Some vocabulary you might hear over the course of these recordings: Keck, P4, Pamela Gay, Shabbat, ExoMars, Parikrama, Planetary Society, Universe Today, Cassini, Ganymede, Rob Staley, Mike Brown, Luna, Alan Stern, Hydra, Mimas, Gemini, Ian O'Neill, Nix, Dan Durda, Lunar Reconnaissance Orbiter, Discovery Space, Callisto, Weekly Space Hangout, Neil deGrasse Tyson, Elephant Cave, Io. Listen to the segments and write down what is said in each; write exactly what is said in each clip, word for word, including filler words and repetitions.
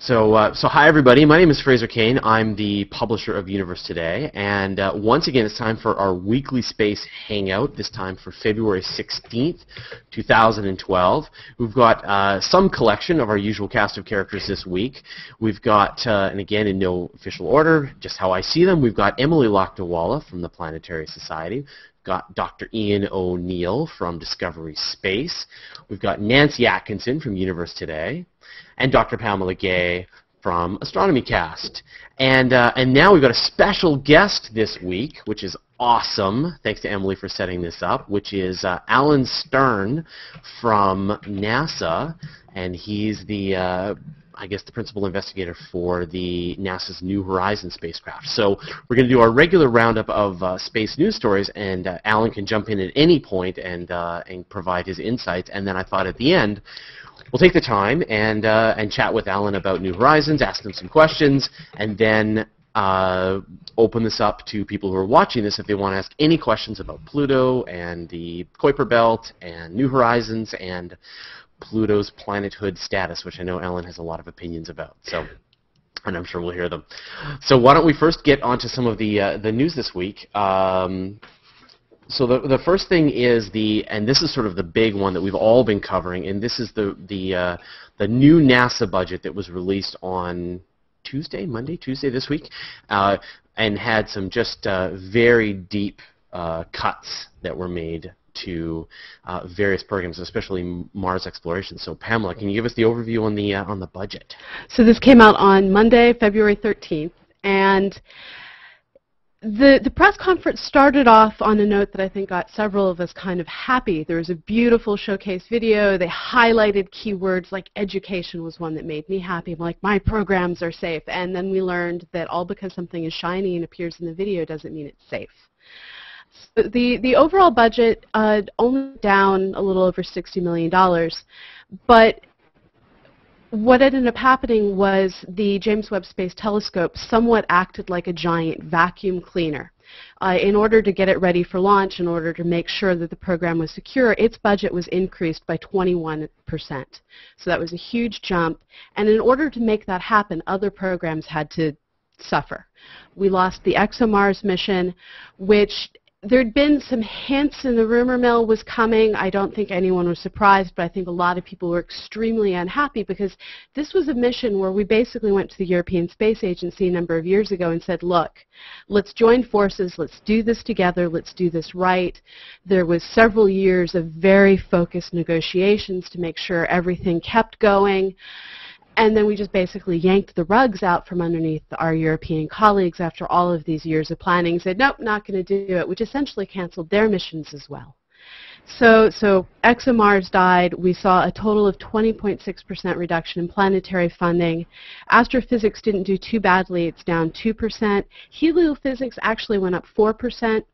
So, uh, so hi everybody, my name is Fraser Kane, I'm the publisher of Universe Today, and uh, once again it's time for our weekly space hangout, this time for February sixteenth, two thousand twelve. We've got uh, some collection of our usual cast of characters this week. We've got, uh, and again in no official order, just how I see them, we've got Emily Lakdawalla from the Planetary Society. Got Doctor Ian O'Neill from Discovery Space. We've got Nancy Atkinson from Universe Today, and Doctor Pamela Gay from Astronomy Cast. And uh, and now we've got a special guest this week, which is awesome. Thanks to Emily for setting this up. Which is uh, Alan Stern from NASA, and he's the uh, I guess the principal investigator for the NASA's New Horizons spacecraft. So we're going to do our regular roundup of uh, space news stories, and uh, Alan can jump in at any point and uh, and provide his insights. And then I thought at the end, we'll take the time and uh, and chat with Alan about New Horizons, ask him some questions, and then uh, open this up to people who are watching this if they want to ask any questions about Pluto and the Kuiper Belt and New Horizons and Pluto's planethood status, which I know Alan has a lot of opinions about, so, and I'm sure we'll hear them. So why don't we first get onto some of the uh, the news this week. Um, so the the first thing is the, and this is sort of the big one that we've all been covering, and this is the the uh, the new NASA budget that was released on Tuesday, Monday, Tuesday this week, uh, and had some just uh, very deep uh, cuts that were made to uh, various programs, especially Mars exploration. So Pamela, can you give us the overview on the uh, on the budget? So this came out on Monday, February thirteenth, and the the press conference started off on a note that I think got several of us kind of happy. There was a beautiful showcase video. They highlighted keywords like education was one that made me happy. I'm like, my programs are safe. And then we learned that all because something is shiny and appears in the video doesn't mean it's safe. So the, the overall budget uh, only down a little over sixty million dollars, but what ended up happening was the James Webb Space Telescope somewhat acted like a giant vacuum cleaner. Uh, in order to get it ready for launch, in order to make sure that the program was secure, its budget was increased by twenty-one percent. So that was a huge jump, and in order to make that happen, other programs had to suffer. We lost the ExoMars mission, which there'd been some hints in the rumor mill was coming. I don't think anyone was surprised, but I think a lot of people were extremely unhappy because this was a mission where we basically went to the European Space Agency a number of years ago and said, look, let's join forces, let's do this together, let's do this right. There was several years of very focused negotiations to make sure everything kept going. And then we just basically yanked the rugs out from underneath our European colleagues after all of these years of planning and said, nope, not going to do it, which essentially canceled their missions as well. So, so ExoMars died. We saw a total of twenty point six percent reduction in planetary funding. Astrophysics didn't do too badly. It's down two percent. Heliophysics actually went up four percent.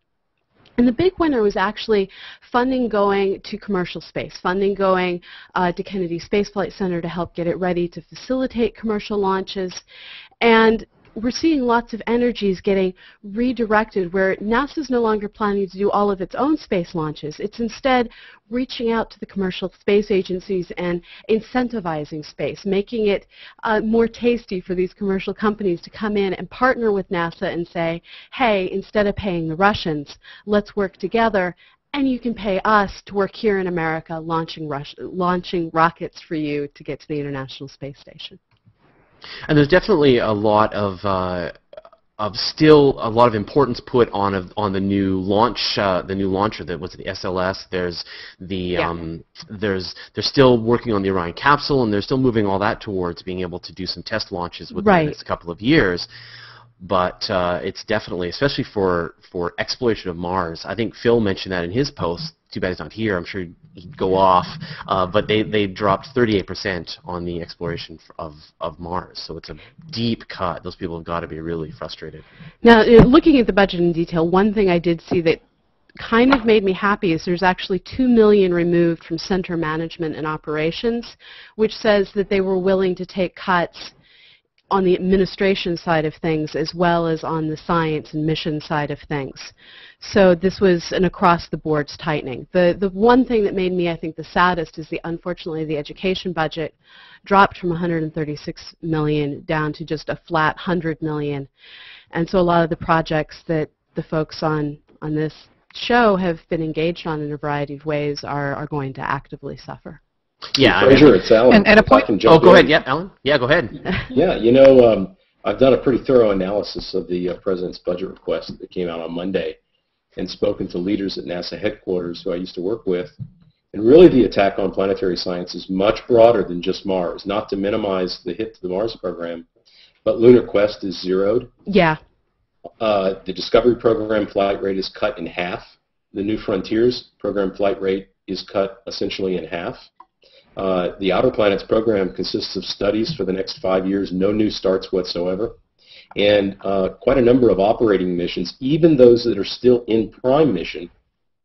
And the big winner was actually funding going to commercial space, funding going uh, to Kennedy Space Flight Center to help get it ready to facilitate commercial launches. And we're seeing lots of energies getting redirected where NASA's no longer planning to do all of its own space launches. It's instead reaching out to the commercial space agencies and incentivizing space, making it uh, more tasty for these commercial companies to come in and partner with NASA and say, hey, instead of paying the Russians, let's work together, and you can pay us to work here in America launching, Rus- launching rockets for you to get to the International Space Station. And there's definitely a lot of uh, of still a lot of importance put on a, on the new launch uh, the new launcher that was the S L S. There's the yeah. um, there's they're still working on the Orion capsule, and they're still moving all that towards being able to do some test launches within right. the next couple of years. But uh, it's definitely, especially for for exploration of Mars. I think Phil mentioned that in his post. Too bad he's not here. I'm sure he'd go off. Uh, but they, they dropped thirty-eight percent on the exploration of, of Mars. So it's a deep cut. Those people have got to be really frustrated. Now, looking at the budget in detail, one thing I did see that kind of made me happy is there's actually two million dollars removed from center management and operations, which says that they were willing to take cuts on the administration side of things as well as on the science and mission side of things. So this was an across-the-boards tightening. The, the one thing that made me, I think, the saddest is the, unfortunately, the education budget dropped from one hundred thirty-six million dollars down to just a flat one hundred million dollars. And so a lot of the projects that the folks on, on this show have been engaged on in a variety of ways are, are going to actively suffer. Yeah, Fraser, it's Alan. And, and a point. Oh, go ahead. Yeah, Alan. Yeah, go ahead. Yeah, you know, um, I've done a pretty thorough analysis of the uh, President's budget request that came out on Monday and spoken to leaders at NASA headquarters who I used to work with. And really the attack on planetary science is much broader than just Mars, not to minimize the hit to the Mars program, but Lunar Quest is zeroed. Yeah. Uh, the Discovery program flight rate is cut in half. The New Frontiers program flight rate is cut essentially in half. Uh, the Outer Planets program consists of studies for the next five years, no new starts whatsoever, and uh, quite a number of operating missions, even those that are still in prime mission,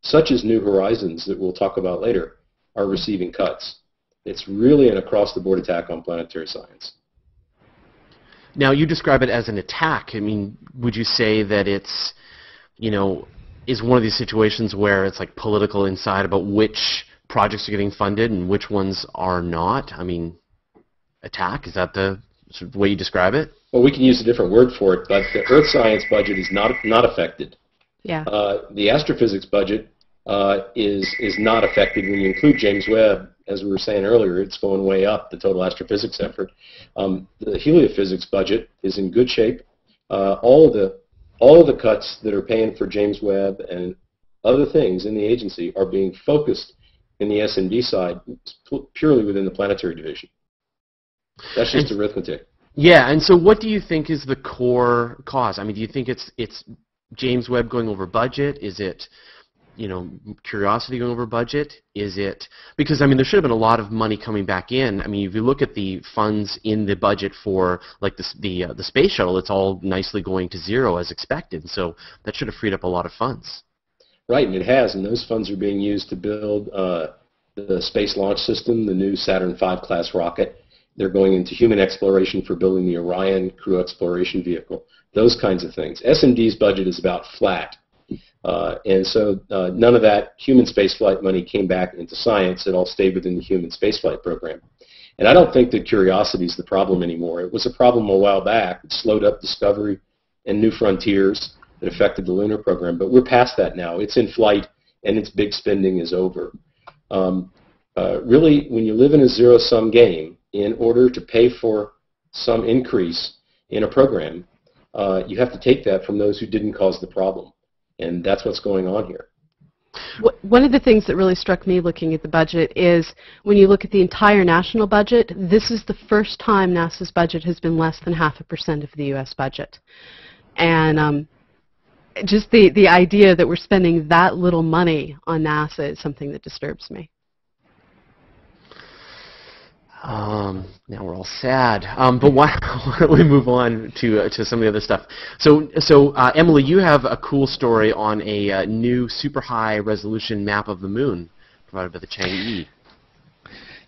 such as New Horizons that we'll talk about later, are receiving cuts. It's really an across-the-board attack on planetary science. Now, you describe it as an attack. I mean, would you say that it's, you know, is one of these situations where it's like political insight about which projects are getting funded and which ones are not? I mean, attack, is that the sort of way you describe it? Well, we can use a different word for it, but the Earth science budget is not not affected. Yeah. Uh, the astrophysics budget uh, is is not affected when you include James Webb. As we were saying earlier, it's going way up, the total astrophysics effort. Um, the heliophysics budget is in good shape. Uh, all of the all of the cuts that are paying for James Webb and other things in the agency are being focused in the S and D side, purely within the planetary division. That's just and, arithmetic. Yeah, and so what do you think is the core cause? I mean, do you think it's it's James Webb going over budget? Is it, you know, Curiosity going over budget? Is it, because I mean, there should have been a lot of money coming back in. I mean, if you look at the funds in the budget for like the the, uh, the space shuttle, it's all nicely going to zero as expected. So that should have freed up a lot of funds. Right, and it has, and those funds are being used to build uh, the Space Launch System, the new Saturn five class rocket. They're going into human exploration for building the Orion crew exploration vehicle, those kinds of things. S and D's budget is about flat, uh, and so uh, none of that human spaceflight money came back into science. It all stayed within the human spaceflight program. And I don't think that Curiosity is the problem anymore. It was a problem a while back. It slowed up Discovery and New Frontiers. That affected the lunar program, but we're past that now. It's in flight, and its big spending is over. Um, uh, really, when you live in a zero-sum game, in order to pay for some increase in a program, uh, you have to take that from those who didn't cause the problem, and that's what's going on here. One of the things that really struck me looking at the budget is when you look at the entire national budget, this is the first time NASA's budget has been less than half a percent of the U S budget. And um, just the, the idea that we're spending that little money on NASA is something that disturbs me. Um, now we're all sad. Um, but why, why don't we move on to, uh, to some of the other stuff. So, so uh, Emily, you have a cool story on a uh, new super high resolution map of the moon provided by the Chang'e.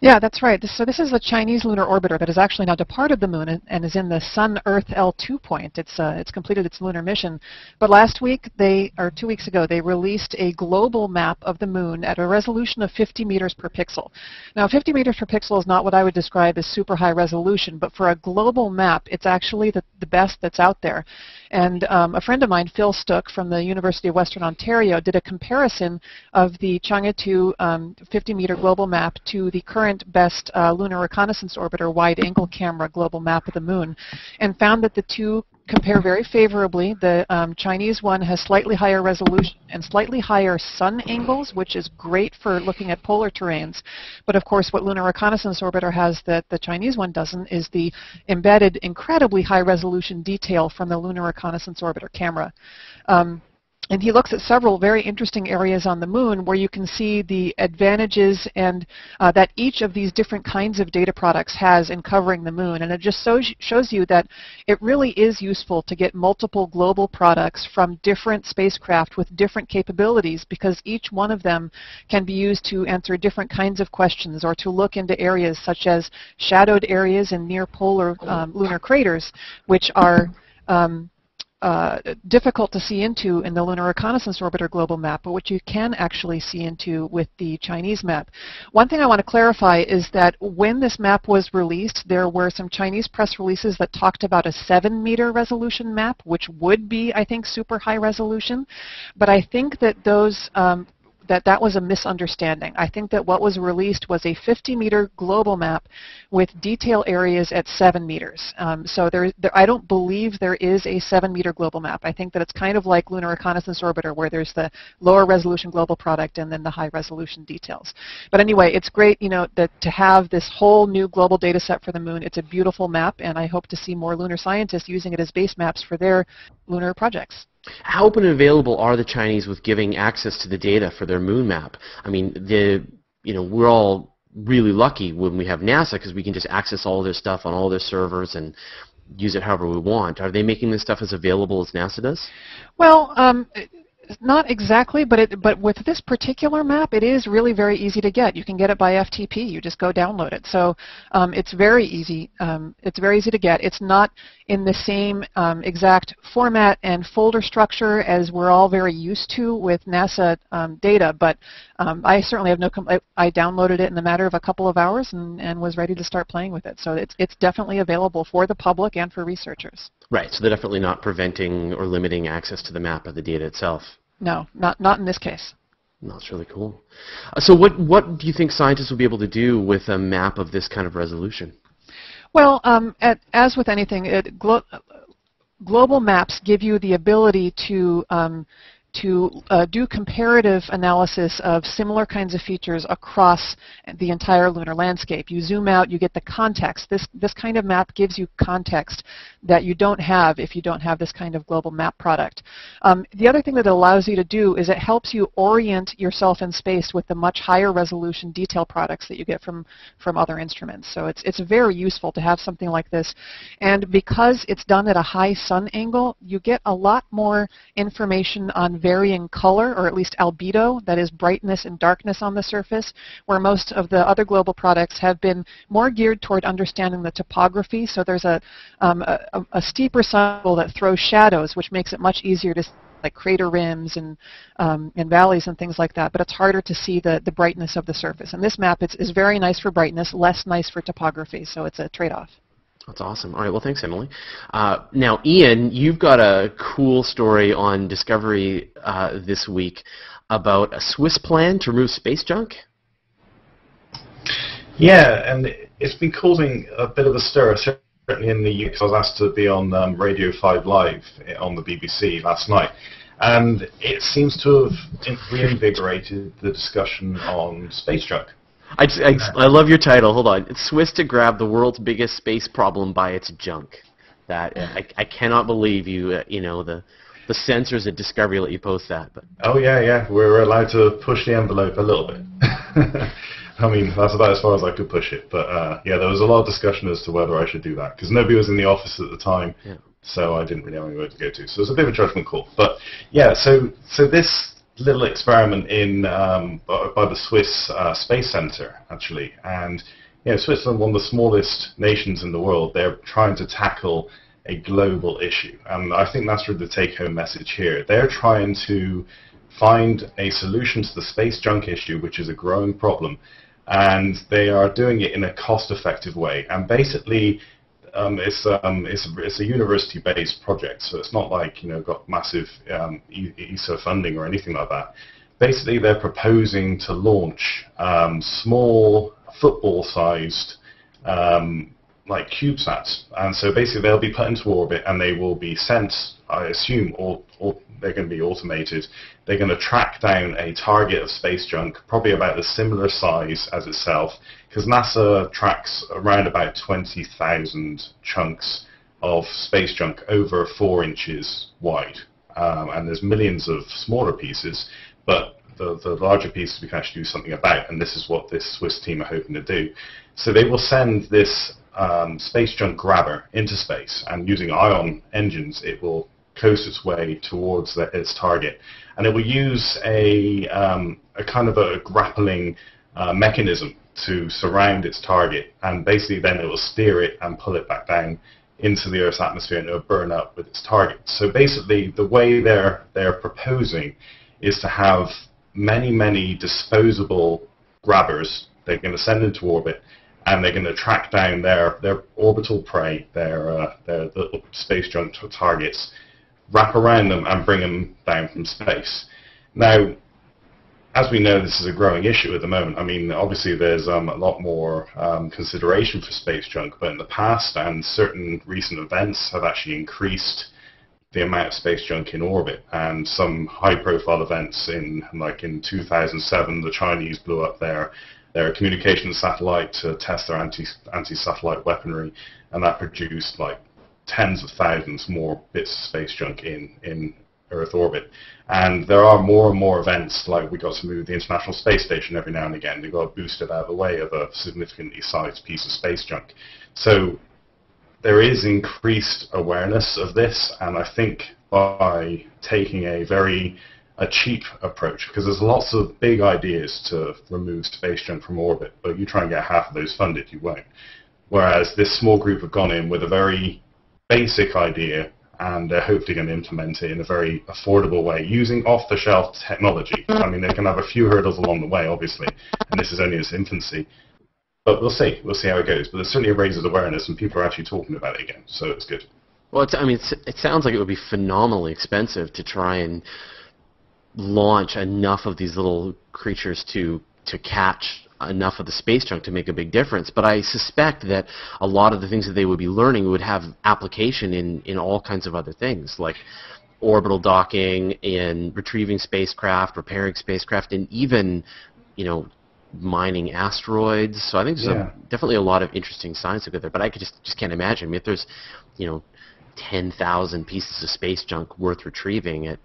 Yeah, that's right. This, so this is the Chinese lunar orbiter that has actually now departed the moon and, and is in the Sun-Earth L two point. It's, uh, it's completed its lunar mission. But last week, they, or two weeks ago, they released a global map of the moon at a resolution of fifty meters per pixel. Now, fifty meters per pixel is not what I would describe as super high resolution, but for a global map, it's actually the, the best that's out there. And um, a friend of mine, Phil Stook from the University of Western Ontario, did a comparison of the Chang'e two um, fifty meter global map to the current best uh, Lunar Reconnaissance Orbiter wide-angle camera global map of the moon, and found that the two compare very favorably. The um, Chinese one has slightly higher resolution and slightly higher sun angles, which is great for looking at polar terrains. But of course, what Lunar Reconnaissance Orbiter has that the Chinese one doesn't is the embedded, incredibly high-resolution detail from the Lunar Reconnaissance Orbiter camera. Um, And he looks at several very interesting areas on the moon where you can see the advantages and uh, that each of these different kinds of data products has in covering the moon. And it just so shows you that it really is useful to get multiple global products from different spacecraft with different capabilities, because each one of them can be used to answer different kinds of questions or to look into areas such as shadowed areas and near polar um, lunar craters, which are um, Uh, difficult to see into in the Lunar Reconnaissance Orbiter global map, but which you can actually see into with the Chinese map. One thing I want to clarify is that when this map was released, there were some Chinese press releases that talked about a seven meter resolution map, which would be, I think, super high resolution. But I think that those um, that that was a misunderstanding. I think that what was released was a fifty meter global map with detail areas at seven meters. Um, so there, there, I don't believe there is a seven meter global map. I think that it's kind of like Lunar Reconnaissance Orbiter, where there's the lower resolution global product and then the high resolution details. But anyway, it's great, you know, that to have this whole new global data set for the moon. It's a beautiful map, and I hope to see more lunar scientists using it as base maps for their lunar projects. How open and available are the Chinese with giving access to the data for their moon map? I mean, the you know we're all really lucky when we have NASA, because we can just access all their stuff on all their servers and use it however we want. Are they making this stuff as available as NASA does? Well, um, it not exactly, but it, but with this particular map, it is really very easy to get. You can get it by F T P. You just go download it. So um, it's very easy. Um, it's very easy to get. It's not in the same um, exact format and folder structure as we're all very used to with NASA um, data, but um, I certainly have no complaint. I downloaded it in the matter of a couple of hours and, and was ready to start playing with it. So it's, it's definitely available for the public and for researchers. Right, so they're definitely not preventing or limiting access to the map or the data itself. No, not not in this case. That's really cool. Uh, so what, what do you think scientists will be able to do with a map of this kind of resolution? Well, um, at, as with anything, it, glo global maps give you the ability to um, to uh, do comparative analysis of similar kinds of features across the entire lunar landscape. You zoom out, you get the context. This, this kind of map gives you context that you don't have if you don't have this kind of global map product. Um, the other thing that it allows you to do is it helps you orient yourself in space with the much higher resolution detail products that you get from, from other instruments. So it's, it's very useful to have something like this. And because it's done at a high sun angle, you get a lot more information on varying color, or at least albedo, that is brightness and darkness on the surface, where most of the other global products have been more geared toward understanding the topography. So there's a, um, a, a steeper sun angle that throws shadows, which makes it much easier to see, like crater rims and, um, and valleys and things like that, but it's harder to see the, the brightness of the surface. And this map is, is very nice for brightness, less nice for topography, so it's a trade-off. That's awesome. All right, well, thanks, Emily. Uh, now, Ian, you've got a cool story on Discovery uh, this week about a Swiss plan to remove space junk. Yeah, and it's been causing a bit of a stir, certainly in the U K. I was asked to be on um, Radio five Live on the B B C last night, and it seems to have reinvigorated the discussion on space junk. I, just, I, I love your title. Hold on. It's Swiss to grab the world's biggest space problem by its junk. That I, I cannot believe you. Uh, you know the the censors at Discovery let you post that. But oh yeah, yeah, we're allowed to push the envelope a little bit. I mean, that's about as far as I could push it. But uh, yeah, there was a lot of discussion as to whether I should do that, because nobody was in the office at the time, yeah. So I didn't really know anywhere to go to. So it was a bit of a judgment call. But yeah, so so this little experiment in um, by the Swiss uh, Space Center, actually, and you know, Switzerland, one of the smallest nations in the world, they're trying to tackle a global issue, and I think that's really the take-home message here. They're trying to find a solution to the space junk issue, which is a growing problem, and they are doing it in a cost-effective way. And basically, Um, it's, um, it's, it's a university-based project, so it's not like, you know, got massive um, E S A funding or anything like that. Basically, they're proposing to launch um, small football-sized um, like CubeSats, and so basically they'll be put into orbit and they will be sent, I assume, or, or they're going to be automated. They're going to track down a target of space junk, probably about a similar size as itself, because NASA tracks around about twenty thousand chunks of space junk over four inches wide. um, and there's millions of smaller pieces, but the, the larger pieces we can actually do something about, and this is what this Swiss team are hoping to do. So they will send this um, space junk grabber into space, and using ion engines it will coast its way towards the, its target, and it will use a, um, a kind of a grappling uh, mechanism to surround its target, and basically then it will steer it and pull it back down into the Earth's atmosphere, and it will burn up with its target. So basically the way they're, they're proposing is to have many, many disposable grabbers. They're going to send into orbit, and they're going to track down their, their orbital prey, their, uh, their little space junk targets, wrap around them and bring them down from space. Now, as we know, this is a growing issue at the moment. I mean, obviously there's um, a lot more um, consideration for space junk, but in the past, and certain recent events have actually increased the amount of space junk in orbit, and some high-profile events in, like in two thousand seven, the Chinese blew up their, their communications satellite to test their anti, anti-satellite weaponry, and that produced like tens of thousands more bits of space junk in, in Earth orbit. And there are more and more events, like we got to move the International Space Station every now and again. We've got to boost it out of the way of a significantly sized piece of space junk. So there is increased awareness of this, and I think by taking a very a cheap approach, because there's lots of big ideas to remove space junk from orbit, but you try and get half of those funded, you won't. Whereas this small group have gone in with a very basic idea, and they're hopefully going to implement it in a very affordable way using off-the-shelf technology. I mean, they can have a few hurdles along the way, obviously, and this is only its infancy. But we'll see. We'll see how it goes. But it certainly raises awareness, and people are actually talking about it again, so it's good. Well, it's, I mean, it's, it sounds like it would be phenomenally expensive to try and launch enough of these little creatures to to catch enough of the space junk to make a big difference. But I suspect that a lot of the things that they would be learning would have application in, in all kinds of other things, like orbital docking, in retrieving spacecraft, repairing spacecraft, and even, you know, mining asteroids. So I think there's yeah. a, definitely a lot of interesting science to go there. But I could just, just can't imagine. I mean, if there's, you know, ten thousand pieces of space junk worth retrieving at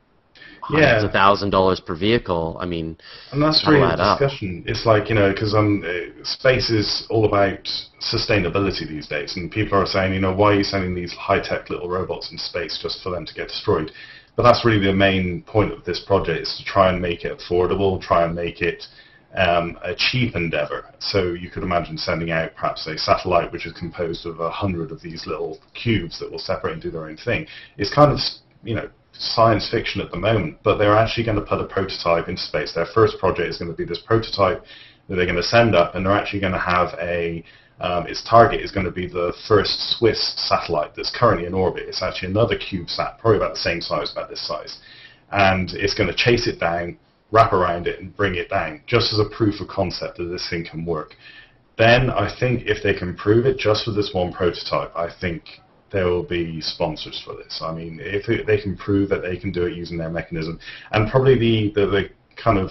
hundreds of thousand dollars per vehicle, I mean, and that's really the discussion. Up. It's like, you know, because um, space is all about sustainability these days, and people are saying, you know, why are you sending these high-tech little robots in space just for them to get destroyed? But that's really the main point of this project, is to try and make it affordable, try and make it Um, a cheap endeavor. So you could imagine sending out perhaps a satellite which is composed of a hundred of these little cubes that will separate and do their own thing. It's kind of, you know, science fiction at the moment, but they're actually going to put a prototype into space. Their first project is going to be this prototype that they're going to send up, and they're actually going to have a, um, its target is going to be the first Swiss satellite that's currently in orbit. It's actually another CubeSat, probably about the same size, about this size, and it's going to chase it down, wrap around it, and bring it down, just as a proof of concept that this thing can work. Then I think if they can prove it just with this one prototype, I think there will be sponsors for this. I mean, if it, they can prove that they can do it using their mechanism, and probably the, the, the kind of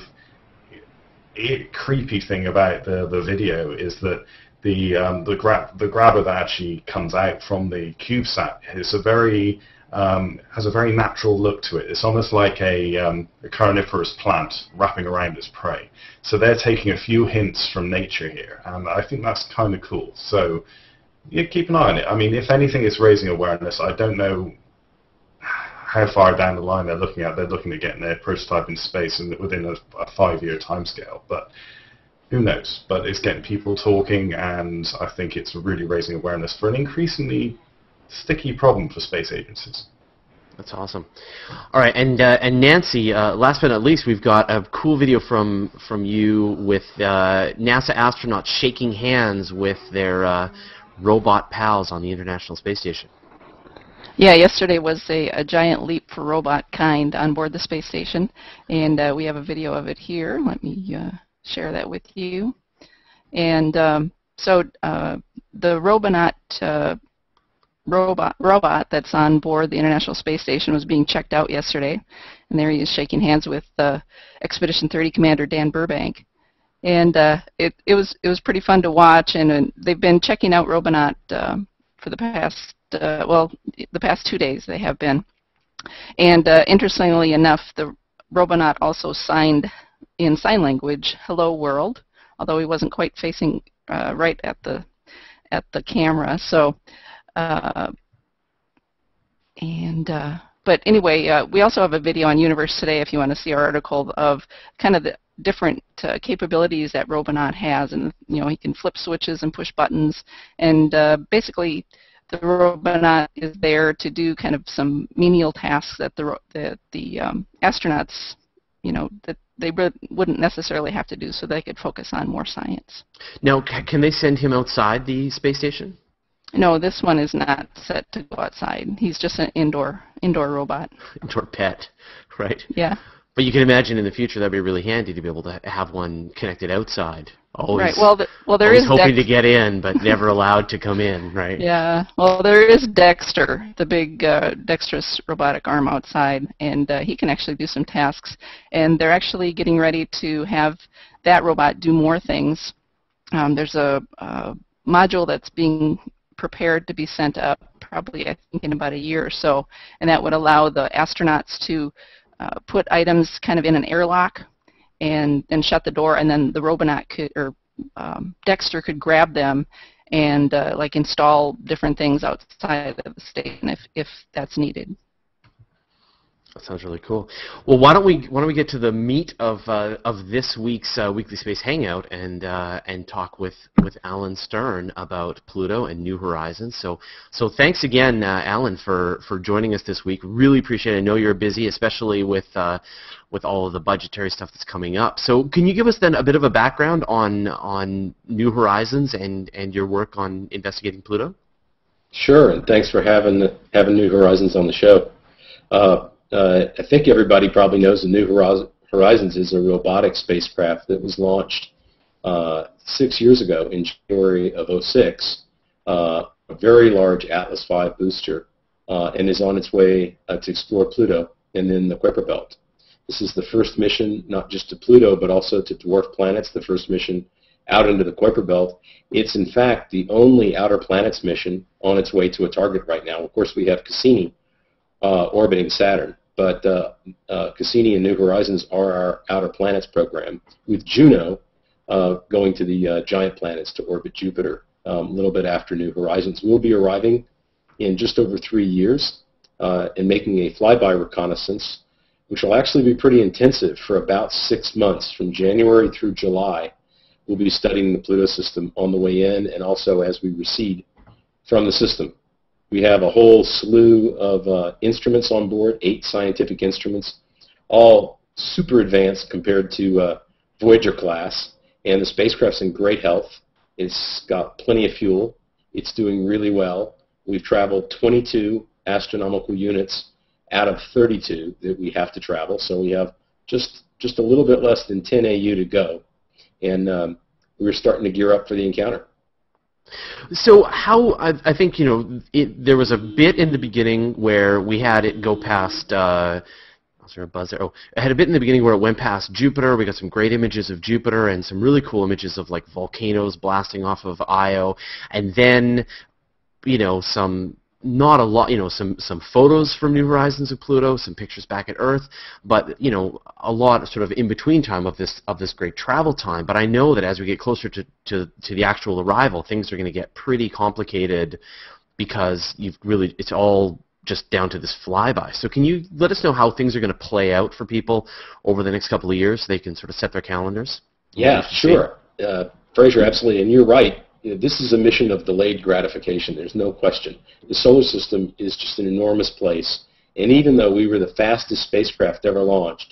it, creepy thing about the, the video is that the, um, the, gra the grabber that actually comes out from the CubeSat is a very... Um, has a very natural look to it. It's almost like a, um, a carnivorous plant wrapping around its prey. So they're taking a few hints from nature here, and I think that's kind of cool. So yeah, keep an eye on it. I mean, if anything, it's raising awareness. I don't know how far down the line they're looking at. They're looking to get their prototype in space and within a, a five-year timescale, but who knows? But it's getting people talking, and I think it's really raising awareness for an increasingly sticky problem for space agencies. That's awesome. All right, and uh, and Nancy, uh, last but not least, we've got a cool video from from you with uh, NASA astronauts shaking hands with their uh, robot pals on the International Space Station. Yeah, yesterday was a, a giant leap for robot kind on board the space station, and uh, we have a video of it here. Let me uh, share that with you. And um, so uh, the Robonaut. Uh, Robot, robot that's on board the International Space Station was being checked out yesterday, and there he is shaking hands with uh, Expedition thirty Commander Dan Burbank, and uh, it it was it was pretty fun to watch. And, and they've been checking out Robonaut uh, for the past uh, well the past two days they have been, And uh, interestingly enough, the Robonaut also signed in sign language, "Hello World," although he wasn't quite facing uh, right at the at the camera. So, uh, and uh, but anyway, uh, we also have a video on Universe Today if you want to see our article of kind of the different uh, capabilities that Robonaut has, and you know he can flip switches and push buttons, and uh, basically. The Robonaut is there to do kind of some menial tasks that the that the um, astronauts, you know, that they wouldn't necessarily have to do, so they could focus on more science. Now, can they send him outside the space station? No, this one is not set to go outside. He's just an indoor indoor robot. Indoor pet, right? Yeah. But you can imagine in the future that'd be really handy to be able to have one connected outside. Always, right. Well, the, well, there always is hoping Dex to get in, but never allowed to come in, right? Yeah. Well, there is Dexter, the big uh, dexterous robotic arm outside, and uh, he can actually do some tasks. And they're actually getting ready to have that robot do more things. Um, there's a, a module that's being prepared to be sent up, probably I think in about a year or so, and that would allow the astronauts to uh, put items kind of in an airlock. And then shut the door, and then the Robonaut could, or um, Dexter could grab them and uh, like install different things outside of the station if if that's needed. That sounds really cool. Well, why don't we why don't we get to the meat of uh, of this week's uh, Weekly Space Hangout and uh, and talk with with Alan Stern about Pluto and New Horizons. So so thanks again, uh, Alan, for for joining us this week. Really appreciate it. I know you're busy, especially with uh, with all of the budgetary stuff that's coming up. So can you give us then a bit of a background on on New Horizons and and your work on investigating Pluto? Sure, and thanks for having the, having New Horizons on the show. Uh, Uh, I think everybody probably knows the New Horizons is a robotic spacecraft that was launched uh, six years ago in January of oh six, uh, a very large Atlas five booster, uh, and is on its way uh, to explore Pluto and then the Kuiper Belt. This is the first mission not just to Pluto but also to dwarf planets, the first mission out into the Kuiper Belt. It's in fact the only outer planets mission on its way to a target right now. Of course, we have Cassini Uh, orbiting Saturn, but uh, uh, Cassini and New Horizons are our outer planets program, with Juno uh, going to the uh, giant planets to orbit Jupiter um, a little bit after New Horizons. We'll be arriving in just over three years uh, and making a flyby reconnaissance, which will actually be pretty intensive for about six months. From January through July, we'll be studying the Pluto system on the way in and also as we recede from the system. We have a whole slew of uh, instruments on board, eight scientific instruments, all super advanced compared to uh, Voyager class. And the spacecraft's in great health. It's got plenty of fuel. It's doing really well. We've traveled twenty-two astronomical units out of thirty-two that we have to travel. So we have just, just a little bit less than ten A U to go. And um, we're starting to gear up for the encounter. So how, I, I think, you know, it, there was a bit in the beginning where we had it go past, uh, was there a buzz there? Oh, I had a bit in the beginning where it went past Jupiter. We got some great images of Jupiter and some really cool images of, like, volcanoes blasting off of Io. And then, you know, some, not a lot, you know, some, some photos from New Horizons of Pluto, some pictures back at Earth, but, you know, a lot of sort of in-between time of this of this great travel time. But I know that as we get closer to, to, to the actual arrival, things are going to get pretty complicated because you've really, it's all just down to this flyby. So can you let us know how things are going to play out for people over the next couple of years so they can sort of set their calendars? Yeah, sure. Uh, Fraser, absolutely, and you're right. This is a mission of delayed gratification. There's no question. The solar system is just an enormous place. And even though we were the fastest spacecraft ever launched,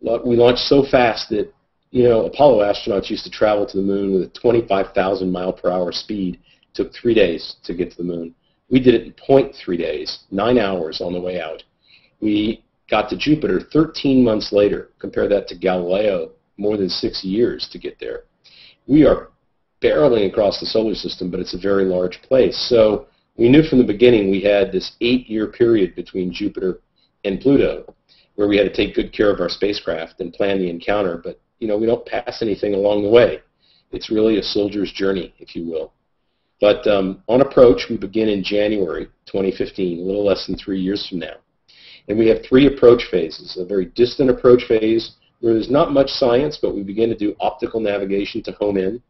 we launched so fast that, you know, Apollo astronauts used to travel to the moon with a twenty-five thousand mile per hour speed. It took three days to get to the moon. We did it in point three days, nine hours on the way out. We got to Jupiter thirteen months later. Compare that to Galileo, more than six years to get there. We are barreling across the solar system, but it's a very large place. So we knew from the beginning we had this eight-year period between Jupiter and Pluto where we had to take good care of our spacecraft and plan the encounter, but you know, we don't pass anything along the way. It's really a soldier's journey, if you will. But um, on approach, we begin in January twenty fifteen, a little less than three years from now. And we have three approach phases, a very distant approach phase where there's not much science, but we begin to do optical navigation to home in.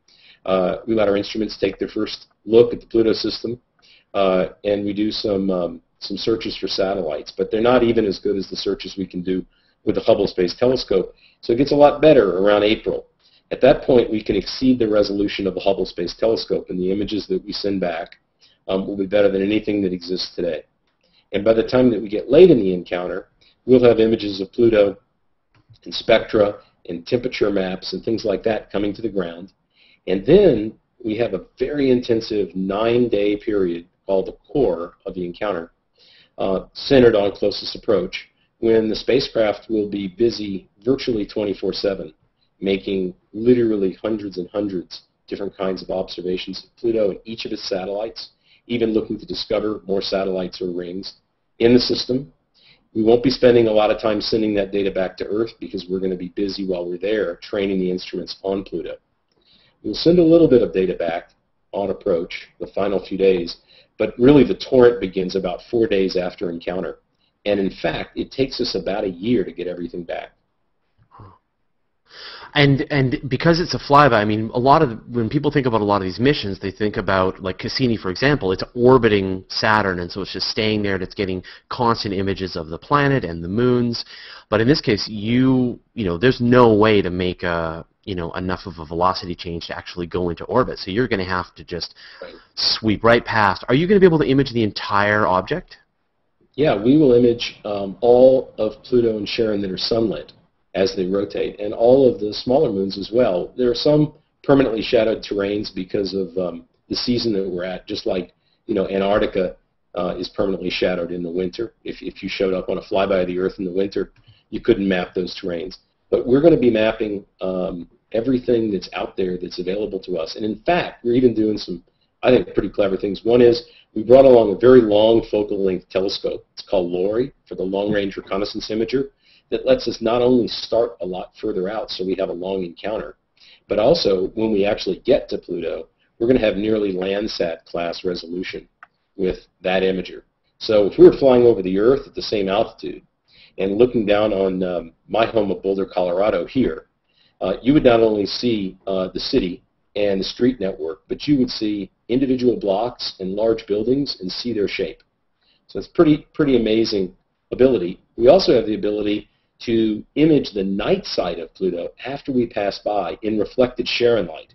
Uh, we let our instruments take their first look at the Pluto system, uh, and we do some, um, some searches for satellites, but they're not even as good as the searches we can do with the Hubble Space Telescope. So it gets a lot better around April. At that point, we can exceed the resolution of the Hubble Space Telescope, and the images that we send back um, will be better than anything that exists today. And by the time that we get late in the encounter, we'll have images of Pluto and spectra and temperature maps and things like that coming to the ground. And then we have a very intensive nine-day period called the core of the encounter, uh, centered on closest approach, when the spacecraft will be busy virtually twenty-four seven, making literally hundreds and hundreds different kinds of observations of Pluto and each of its satellites, even looking to discover more satellites or rings in the system. We won't be spending a lot of time sending that data back to Earth because we're going to be busy while we're there training the instruments on Pluto. We'll send a little bit of data back on approach the final few days, but really the torrent begins about four days after encounter. And in fact, it takes us about a year to get everything back. And and because it's a flyby, I mean, a lot of the, when people think about a lot of these missions, they think about, like Cassini, for example, it's orbiting Saturn, and so it's just staying there, and it's getting constant images of the planet and the moons. But in this case, you you know, there's no way to make a you know enough of a velocity change to actually go into orbit. So you're going to have to just sweep right past. Are you going to be able to image the entire object? Yeah, we will image um, all of Pluto and Charon that are sunlit as they rotate, and all of the smaller moons as well. There are some permanently shadowed terrains because of um, the season that we're at, just like you know, Antarctica uh, is permanently shadowed in the winter. If, if you showed up on a flyby of the Earth in the winter, you couldn't map those terrains. But we're going to be mapping um, everything that's out there that's available to us. And in fact, we're even doing some, I think, pretty clever things. One is we brought along a very long focal length telescope. It's called LORI, for the Long Range Reconnaissance Imager, that lets us not only start a lot further out so we have a long encounter, but also when we actually get to Pluto, we're going to have nearly Landsat class resolution with that imager. So if we were flying over the Earth at the same altitude and looking down on um, my home of Boulder, Colorado here, uh, you would not only see uh, the city and the street network, but you would see individual blocks and large buildings and see their shape. So it's pretty, pretty amazing ability. We also have the ability to image the night side of Pluto after we pass by in reflected Charon light.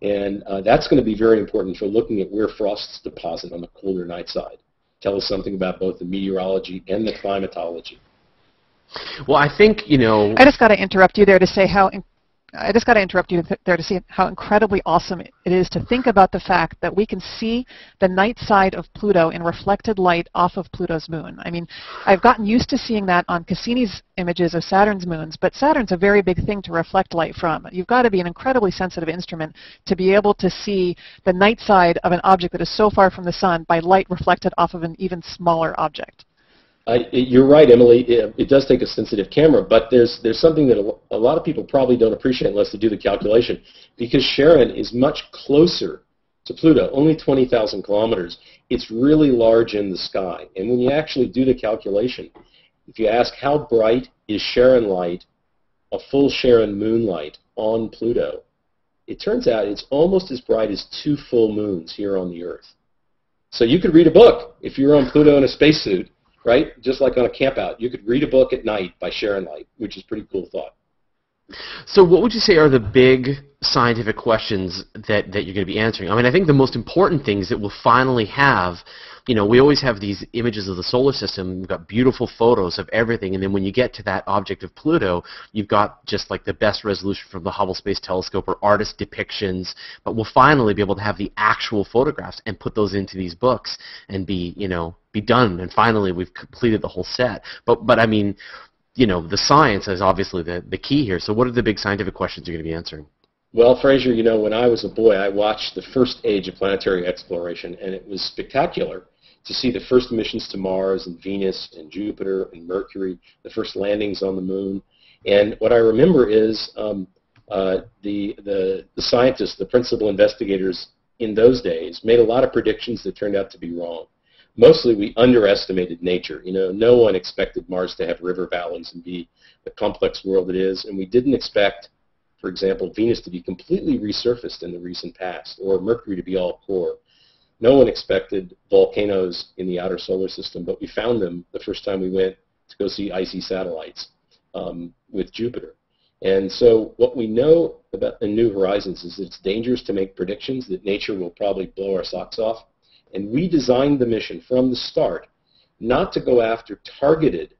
And uh, that's going to be very important for looking at where frosts deposit on the colder night side. Tell us something about both the meteorology and the climatology. Well, I think, you know... I just got to interrupt you there to say how... I just got to interrupt you there to see how incredibly awesome it is to think about the fact that we can see the night side of Pluto in reflected light off of Pluto's moon. I mean, I've gotten used to seeing that on Cassini's images of Saturn's moons, but Saturn's a very big thing to reflect light from. You've got to be an incredibly sensitive instrument to be able to see the night side of an object that is so far from the sun by light reflected off of an even smaller object. I, you're right, Emily. It, it does take a sensitive camera, but there's there's something that a, a lot of people probably don't appreciate unless they do the calculation, because Charon is much closer to Pluto, only twenty thousand kilometers. It's really large in the sky, and when you actually do the calculation, if you ask how bright is Charon light, a full Charon moonlight on Pluto, it turns out it's almost as bright as two full moons here on the Earth. So you could read a book if you were on Pluto in a spacesuit. Right? Just like on a campout, you could read a book at night by Charon light, which is a pretty cool thought. So what would you say are the big scientific questions that, that you're going to be answering? I mean, I think the most important things that we'll finally have, you know, we always have these images of the solar system, we've got beautiful photos of everything, and then when you get to that object of Pluto, you've got just like the best resolution from the Hubble Space Telescope or artist depictions, but we'll finally be able to have the actual photographs and put those into these books and be, you know, be done, and finally we've completed the whole set. But, but I mean, you know, the science is obviously the, the key here. So what are the big scientific questions you're going to be answering? Well, Fraser, you know, when I was a boy, I watched the first age of planetary exploration, and it was spectacular to see the first missions to Mars and Venus and Jupiter and Mercury, the first landings on the moon. And what I remember is um, uh, the, the, the scientists, the principal investigators in those days, made a lot of predictions that turned out to be wrong. mostly we underestimated nature. You know, no one expected Mars to have river valleys and be the complex world it is, and we didn't expect, for example, Venus to be completely resurfaced in the recent past, or Mercury to be all core. No one expected volcanoes in the outer solar system, but we found them the first time we went to go see icy satellites um, with Jupiter. And so what we know about the New Horizons is it's dangerous to make predictions, that nature will probably blow our socks off. And we designed the mission from the start not to go after targeted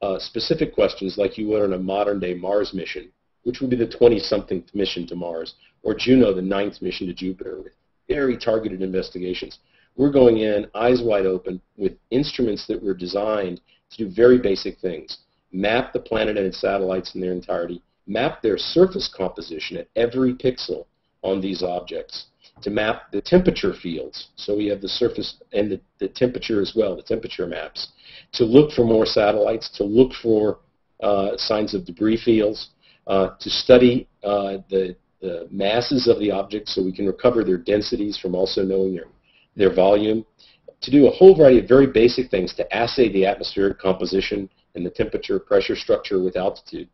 uh, specific questions like you would on a modern-day Mars mission, which would be the twenty-somethingth mission to Mars, or Juno, the ninth mission to Jupiter, with very targeted investigations. We're going in eyes wide open with instruments that were designed to do very basic things: map the planet and its satellites in their entirety, map their surface composition at every pixel on these objects, to map the temperature fields, so we have the surface and the, the temperature as well, the temperature maps, to look for more satellites, to look for uh, signs of debris fields, uh, to study uh, the, the masses of the objects so we can recover their densities from also knowing their, their volume, to do a whole variety of very basic things, to assay the atmospheric composition and the temperature, pressure structure with altitude.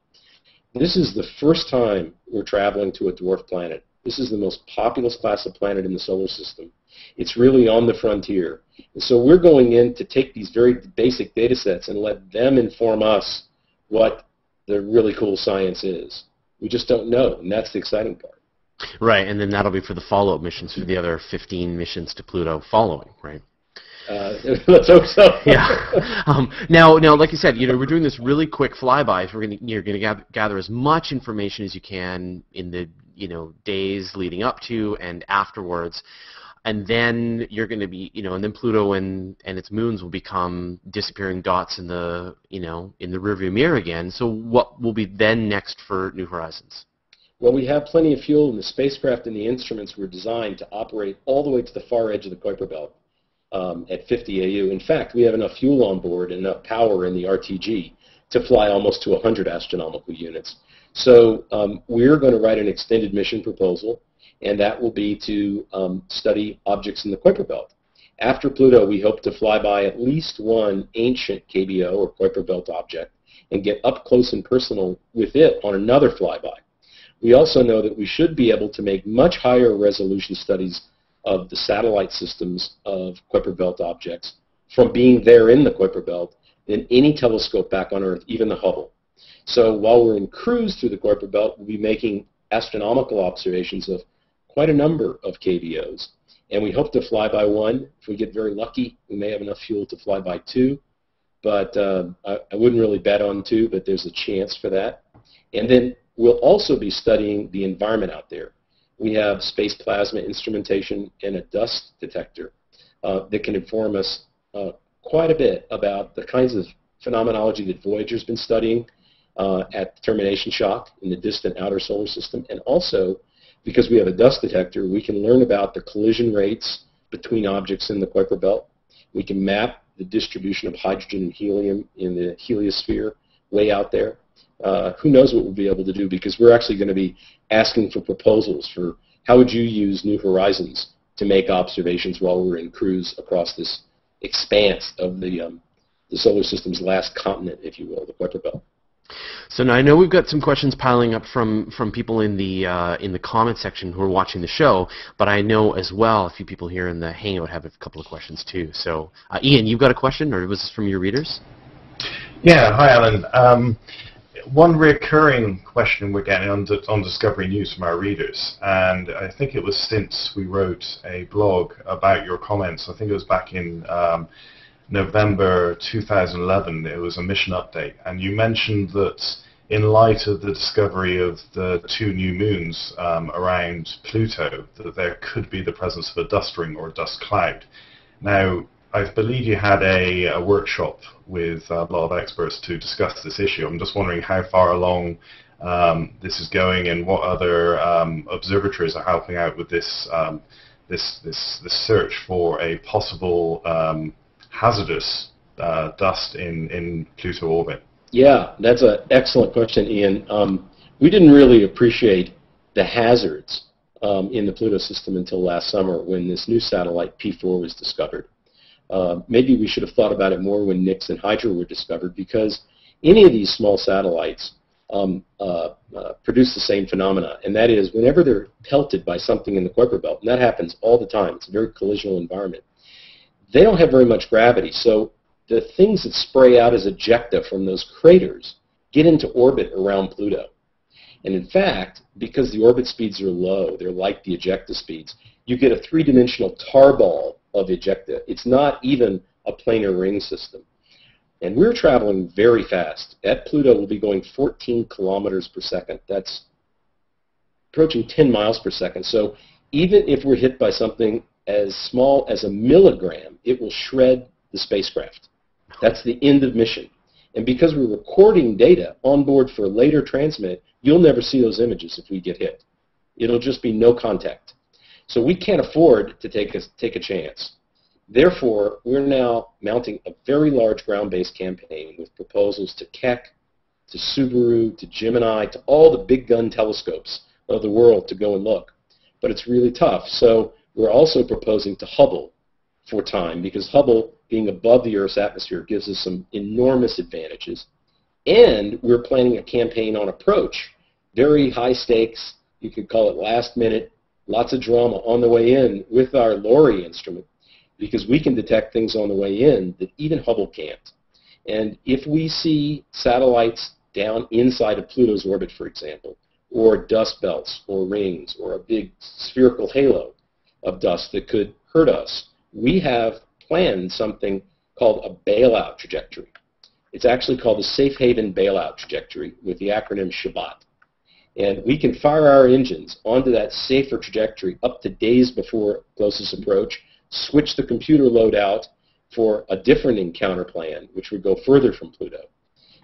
This is the first time we're traveling to a dwarf planet. This is the most populous class of planet in the solar system. It's really on the frontier. And so we're going in to take these very basic data sets and let them inform us what the really cool science is. We just don't know, and that's the exciting part. Right, and then that'll be for the follow-up missions, for the other fifteen missions to Pluto following, right? Uh, let's hope so. Yeah. Um, now, now, like you said, you know, we're doing this really quick flyby. We're going to, you're going to gather as much information as you can in the, you know, days leading up to and afterwards, and then you're going to be, you know, and then Pluto and and its moons will become disappearing dots in the, you know, in the rearview mirror again. So, what will be then next for New Horizons? Well, we have plenty of fuel, and the spacecraft and the instruments were designed to operate all the way to the far edge of the Kuiper Belt. Um, at fifty A U. In fact, we have enough fuel on board and enough power in the R T G to fly almost to one hundred astronomical units. So um, we're going to write an extended mission proposal, and that will be to um, study objects in the Kuiper Belt. After Pluto, we hope to fly by at least one ancient K B O or Kuiper Belt object and get up close and personal with it on another flyby. We also know that we should be able to make much higher resolution studies of the satellite systems of Kuiper Belt objects from being there in the Kuiper Belt than any telescope back on Earth, even the Hubble. So while we're in cruise through the Kuiper Belt, we'll be making astronomical observations of quite a number of K B Os. And we hope to fly by one. If we get very lucky, we may have enough fuel to fly by two. But uh, I, I wouldn't really bet on two, but there's a chance for that. And then we'll also be studying the environment out there. We have space plasma instrumentation and a dust detector uh, that can inform us uh, quite a bit about the kinds of phenomenology that Voyager's been studying uh, at termination shock in the distant outer solar system. And also, because we have a dust detector, we can learn about the collision rates between objects in the Kuiper Belt. We can map the distribution of hydrogen and helium in the heliosphere way out there. Uh, who knows what we'll be able to do, because we're actually going to be asking for proposals for how would you use New Horizons to make observations while we're in cruise across this expanse of the, um, the solar system's last continent, if you will, the Kuiper Belt. So now I know we've got some questions piling up from, from people in the uh, in the comment section who are watching the show, but I know as well a few people here in the Hangout have a couple of questions too. So uh, Ian, you've got a question, or was this from your readers? Yeah, hi Alan. Um, One recurring question we're getting on, on Discovery News from our readers, and I think it was since we wrote a blog about your comments, I think it was back in um, November two thousand eleven, it was a mission update, and you mentioned that in light of the discovery of the two new moons um, around Pluto, that there could be the presence of a dust ring or a dust cloud. Now, I believe you had a, a workshop with a lot of experts to discuss this issue. I'm just wondering how far along um, this is going, and what other um, observatories are helping out with this um, this, this this search for a possible um, hazardous uh, dust in in Pluto orbit. Yeah, that's an excellent question, Ian. Um, we didn't really appreciate the hazards um, in the Pluto system until last summer when this new satellite P four was discovered. Uh, maybe we should have thought about it more when Nix and Hydra were discovered, because any of these small satellites um, uh, uh, produce the same phenomena, and that is whenever they're pelted by something in the Kuiper Belt, and that happens all the time, it's a very collisional environment, they don't have very much gravity, so the things that spray out as ejecta from those craters get into orbit around Pluto. And in fact, because the orbit speeds are low, they're like the ejecta speeds, you get a three-dimensional tarball of ejecta. It's not even a planar ring system. And we're traveling very fast. At Pluto, we'll be going fourteen kilometers per second. That's approaching ten miles per second. So even if we're hit by something as small as a milligram, it will shred the spacecraft. That's the end of mission. And because we're recording data on board for later transmit, you'll never see those images if we get hit. It'll just be no contact. So we can't afford to take a, take a chance. Therefore, we're now mounting a very large ground-based campaign with proposals to Keck, to Subaru, to Gemini, to all the big gun telescopes of the world to go and look. But it's really tough. So we're also proposing to Hubble for time, because Hubble, being above the Earth's atmosphere, gives us some enormous advantages. And we're planning a campaign on approach. Very high stakes, you could call it last minute, lots of drama on the way in with our LORI instrument, because we can detect things on the way in that even Hubble can't. And if we see satellites down inside of Pluto's orbit, for example, or dust belts or rings or a big spherical halo of dust that could hurt us, we have planned something called a bailout trajectory. It's actually called the Safe Haven Bailout Trajectory, with the acronym Shabbat. And we can fire our engines onto that safer trajectory up to days before closest approach, switch the computer load out for a different encounter plan, which would go further from Pluto.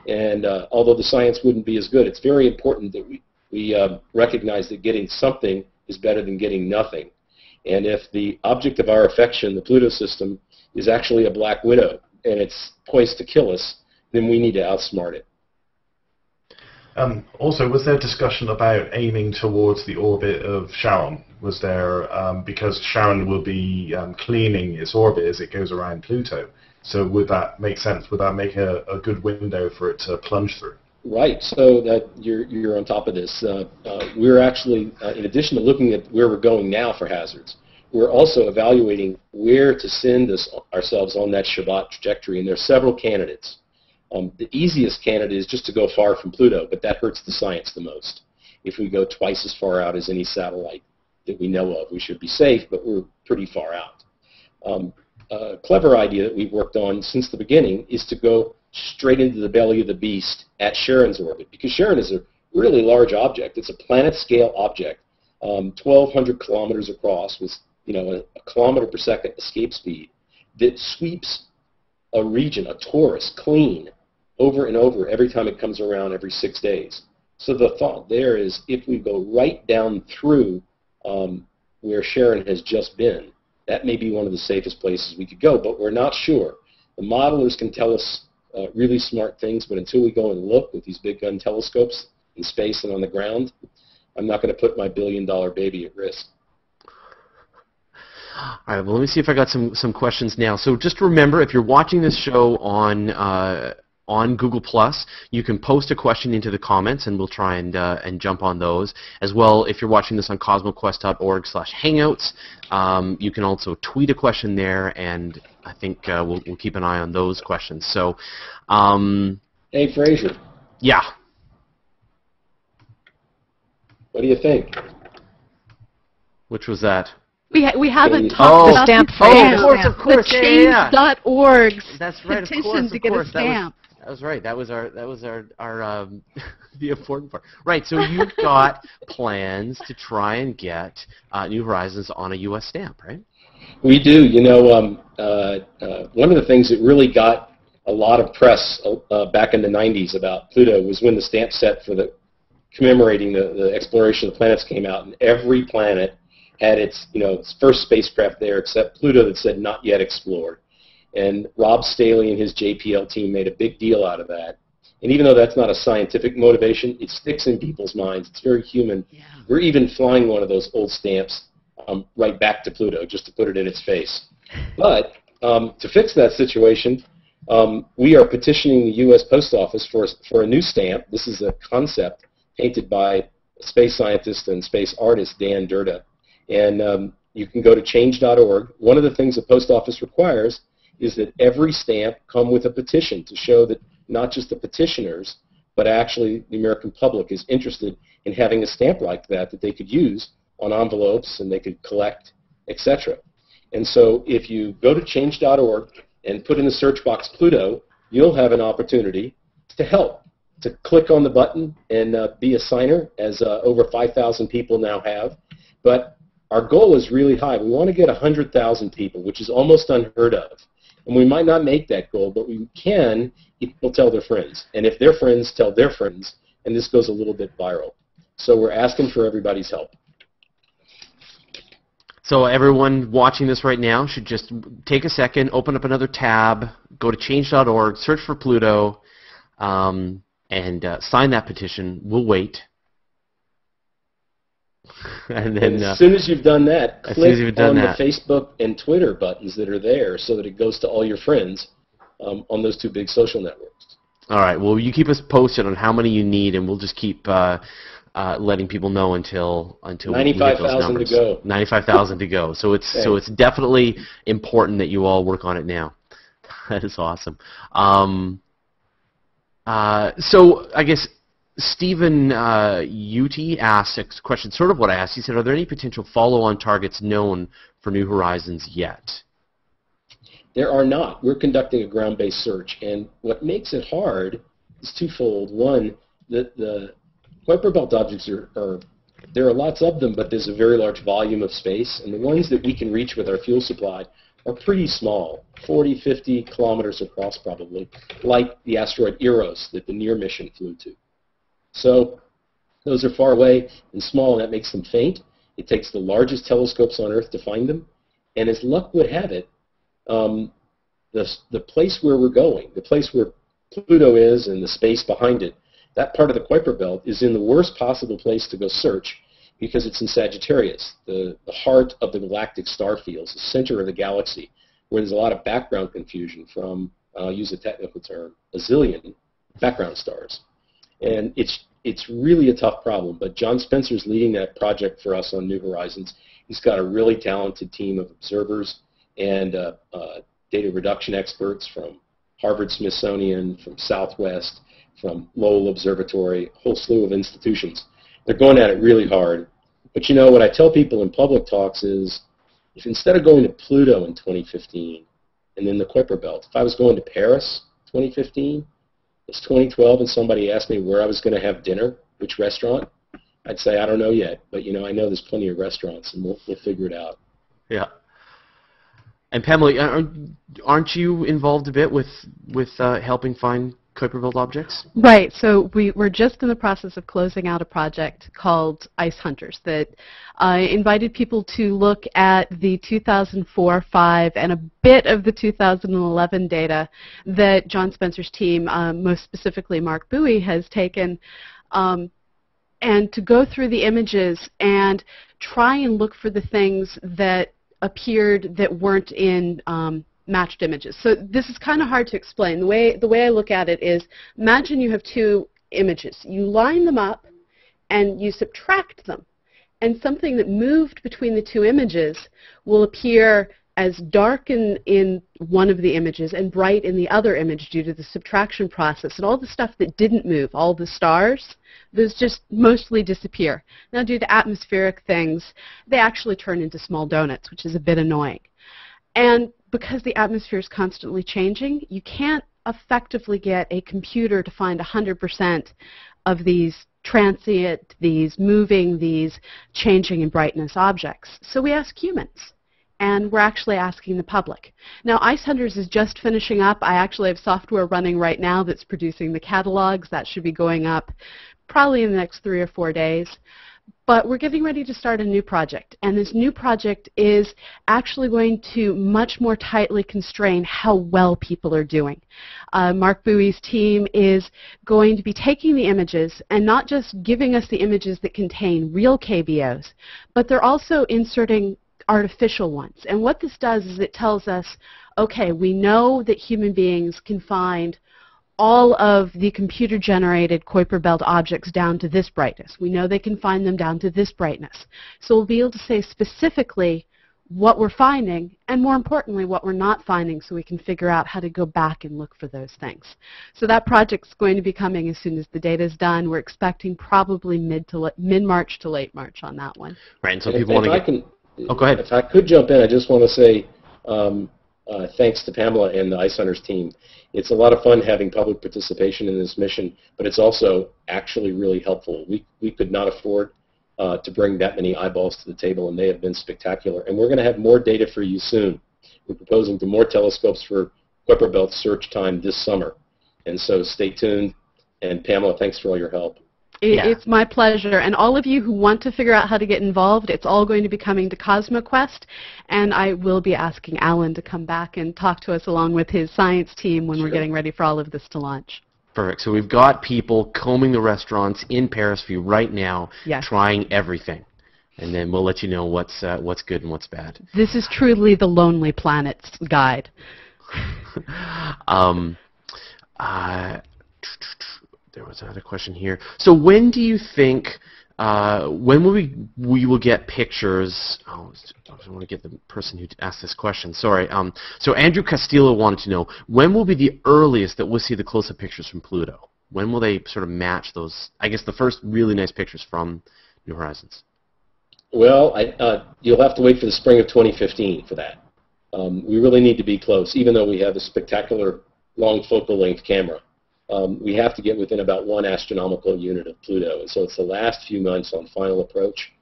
And uh, although the science wouldn't be as good, it's very important that we, we uh, recognize that getting something is better than getting nothing. And if the object of our affection, the Pluto system, is actually a black widow and it's poised to kill us, then we need to outsmart it. Um, also, was there discussion about aiming towards the orbit of Charon? Was there, um, because Charon will be um, cleaning its orbit as it goes around Pluto, so would that make sense? Would that make a, a good window for it to plunge through? Right, so that you're, you're on top of this. Uh, uh, we're actually, uh, in addition to looking at where we're going now for hazards, we're also evaluating where to send us, ourselves on that Shabbat trajectory, and there are several candidates. Um, the easiest candidate is just to go far from Pluto, but that hurts the science the most. If we go twice as far out as any satellite that we know of, we should be safe, but we're pretty far out. Um, a clever idea that we've worked on since the beginning is to go straight into the belly of the beast at Charon's orbit, because Charon is a really large object. It's a planet-scale object, um, twelve hundred kilometers across, with you know a, a kilometer per second escape speed, that sweeps a region, a torus, clean, over and over every time it comes around every six days. So the thought there is, if we go right down through um, where Charon has just been, that may be one of the safest places we could go, but we're not sure. The modelers can tell us uh, really smart things, but until we go and look with these big gun telescopes in space and on the ground, I'm not going to put my billion-dollar baby at risk. All right, well, let me see if I got some, some questions now. So just remember, if you're watching this show on uh, on Google Plus, you can post a question into the comments, and we'll try and uh, and jump on those. As well, if you're watching this on cosmoquest dot org slash hangouts, um, you can also tweet a question there, and I think uh, we'll, we'll keep an eye on those questions. So, um, hey, Fraser. Yeah. What do you think? Which was that? We, ha we haven't talked oh, about stamp the stamp. Oh, of course, of course. The change dot org petition to get a stamp. That was, that was right. That was our, that was our, our um, the important part. Right, so you've got plans to try and get uh, New Horizons on a U S stamp, right? We do. You know, um, uh, uh, one of the things that really got a lot of press uh, back in the nineties about Pluto was when the stamp set for the commemorating the, the exploration of the planets came out, and every planet had its, you know, its first spacecraft there, except Pluto that said not yet explored. And Rob Staley and his J P L team made a big deal out of that. And even though that's not a scientific motivation, it sticks in people's minds. It's very human. Yeah. We're even flying one of those old stamps um, right back to Pluto, just to put it in its face. But Um, to fix that situation, um, we are petitioning the U S Post Office for, for a new stamp. This is a concept painted by space scientist and space artist Dan Durda. And um, you can go to change dot org. One of the things the Post Office requires is that every stamp come with a petition to show that not just the petitioners, but actually the American public is interested in having a stamp like that that they could use on envelopes and they could collect, et cetera. And so if you go to change dot org and put in the search box Pluto, you'll have an opportunity to help, to click on the button and uh, be a signer, as uh, over five thousand people now have. But our goal is really high. We want to get one hundred thousand people, which is almost unheard of. And we might not make that goal, but we can if people tell their friends. And if their friends tell their friends, and this goes a little bit viral. So we're asking for everybody's help. So everyone watching this right now should just take a second, open up another tab, go to change dot org, search for Pluto, um, and uh, sign that petition. We'll wait. and then, and as uh, soon as you've done that, click done on that. the Facebook and Twitter buttons that are there so that it goes to all your friends um, on those two big social networks. All right. Well, you keep us posted on how many you need, and we'll just keep uh, uh, letting people know until until ninety-five thousand to go. ninety-five thousand to go. So it's Thanks. so it's definitely important that you all work on it now. That is awesome. Um, uh, so I guess. Stephen uh, Uti asked a question, sort of what I asked. He said, are there any potential follow-on targets known for New Horizons yet? There are not. We're conducting a ground-based search, and what makes it hard is twofold. One, the, the Kuiper Belt objects are, are, there are lots of them, but there's a very large volume of space, and the ones that we can reach with our fuel supply are pretty small, forty, fifty kilometers across probably, like the asteroid Eros that the N E A R mission flew to. So those are far away and small, and that makes them faint. It takes the largest telescopes on Earth to find them. And as luck would have it, um, the, the place where we're going, the place where Pluto is and the space behind it, that part of the Kuiper Belt is in the worst possible place to go search because it's in Sagittarius, the, the heart of the galactic star fields, the center of the galaxy, where there's a lot of background confusion from, I'll use a technical term, a zillion background stars. And it's, it's really a tough problem, but John Spencer's leading that project for us on New Horizons. He's got a really talented team of observers and uh, uh, data reduction experts from Harvard Smithsonian, from Southwest, from Lowell Observatory, a whole slew of institutions. They're going at it really hard. But you know, what I tell people in public talks is, if instead of going to Pluto in twenty fifteen and then the Kuiper Belt, if I was going to Paris twenty fifteen, it's twenty twelve, and somebody asked me where I was going to have dinner, which restaurant. I'd say, I don't know yet, but you know, I know there's plenty of restaurants, and we'll, we'll figure it out. Yeah. And Pamela, aren't you involved a bit with, with uh, helping find Kuiper Belt objects? Right. So we were just in the process of closing out a project called Ice Hunters that uh, invited people to look at the two thousand four, five, and a bit of the two thousand eleven data that John Spencer's team, um, most specifically Mark Bowie, has taken, um, and to go through the images and try and look for the things that appeared that weren't in um, matched images. So this is kind of hard to explain. The way, the way I look at it is, imagine you have two images. You line them up and you subtract them. And something that moved between the two images will appear as dark in, in one of the images and bright in the other image due to the subtraction process. And all the stuff that didn't move, all the stars, those just mostly disappear. Now due to atmospheric things, they actually turn into small donuts, which is a bit annoying. And because the atmosphere is constantly changing, you can't effectively get a computer to find one hundred percent of these transient, these moving, these changing in brightness objects. So we ask humans, and we're actually asking the public. Now, Ice Hunters is just finishing up. I actually have software running right now that's producing the catalogs. That should be going up probably in the next three or four days. But we're getting ready to start a new project, and this new project is actually going to much more tightly constrain how well people are doing. Uh, Mark Bowie's team is going to be taking the images and not just giving us the images that contain real K B Os, but they're also inserting artificial ones. And what this does is it tells us, okay, we know that human beings can find all of the computer-generated Kuiper Belt objects down to this brightness. We know they can find them down to this brightness. So we'll be able to say specifically what we're finding, and more importantly, what we're not finding, so we can figure out how to go back and look for those things. So that project's going to be coming as soon as the data's done. We're expecting probably mid to mid-March to late March on that one. Right, and so and people want to get... I can, oh, go ahead. If I could jump in, I just want to say um, uh, thanks to Pamela and the Ice Hunters team. It's a lot of fun having public participation in this mission, but it's also actually really helpful. We, we could not afford Uh, to bring that many eyeballs to the table, and they have been spectacular. And we're going to have more data for you soon. We're proposing to more telescopes for Kuiper Belt search time this summer. And so stay tuned. And Pamela, thanks for all your help. It, yeah. It's my pleasure. And all of you who want to figure out how to get involved, it's all going to be coming to CosmoQuest. And I will be asking Alan to come back and talk to us along with his science team when sure. we're getting ready for all of this to launch. Perfect. So we've got people combing the restaurants in Paris for you right now, yes. trying everything, and then we'll let you know what's uh, what's good and what's bad. This is truly the Lonely Planet's guide. um, uh, there was another question here. So when do you think uh, when will we we will get pictures? Oh, I want to get the person who asked this question. Sorry. Um, so Andrew Castillo wanted to know, when will be the earliest that we'll see the close-up pictures from Pluto? When will they sort of match those, I guess, the first really nice pictures from New Horizons? Well, I, uh, you'll have to wait for the spring of twenty fifteen for that. Um, we really need to be close, even though we have a spectacular long focal length camera. Um, we have to get within about one astronomical unit of Pluto, and so it's the last few months on final approach.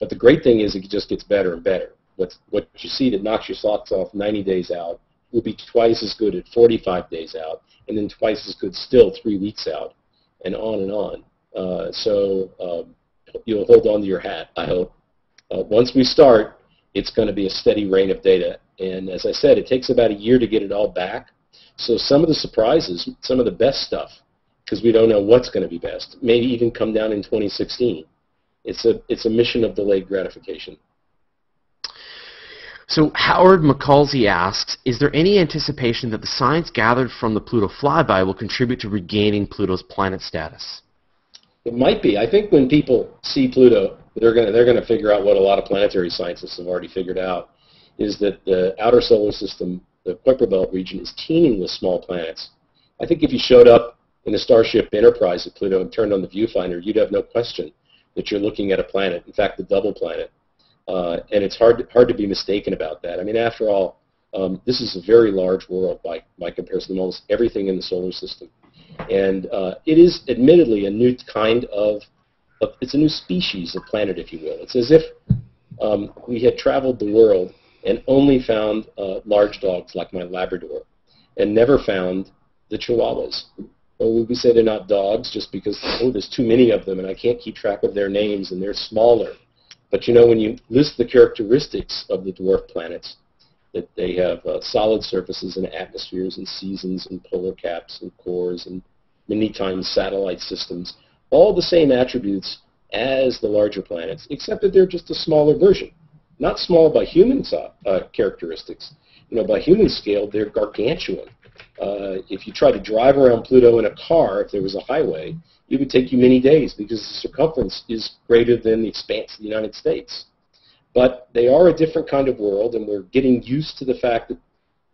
But the great thing is it just gets better and better. What's, what you see that knocks your socks off ninety days out will be twice as good at forty-five days out, and then twice as good still three weeks out, and on and on. Uh, so um, you'll hold on to your hat, I hope. Uh, once we start, it's going to be a steady rain of data. And as I said, it takes about a year to get it all back. So some of the surprises, some of the best stuff, because we don't know what's going to be best, maybe even come down in twenty sixteen. It's a, it's a mission of delayed gratification. So Howard McCalsey asks, is there any anticipation that the science gathered from the Pluto flyby will contribute to regaining Pluto's planet status? It might be. I think when people see Pluto, they're going to they're going to figure out what a lot of planetary scientists have already figured out, is that the outer solar system, the Kuiper Belt region, is teeming with small planets. I think if you showed up in a Starship Enterprise at Pluto and turned on the viewfinder, you'd have no question that you're looking at a planet, in fact, the double planet. Uh, and it's hard to, hard to be mistaken about that. I mean, after all, um, this is a very large world by, by comparison to almost everything in the solar system. And uh, it is admittedly a new kind of, of, it's a new species of planet, if you will. It's as if um, we had traveled the world and only found uh, large dogs like my Labrador and never found the Chihuahuas. Well, we say they're not dogs just because, oh, there's too many of them and I can't keep track of their names and they're smaller. But you know, when you list the characteristics of the dwarf planets, that they have uh, solid surfaces and atmospheres and seasons and polar caps and cores and many times satellite systems, all the same attributes as the larger planets, except that they're just a smaller version. Not small by human uh, characteristics. You know, by human scale, they're gargantuan. Uh, if you try to drive around Pluto in a car, if there was a highway, it would take you many days because the circumference is greater than the expanse of the United States. But they are a different kind of world, and we're getting used to the fact that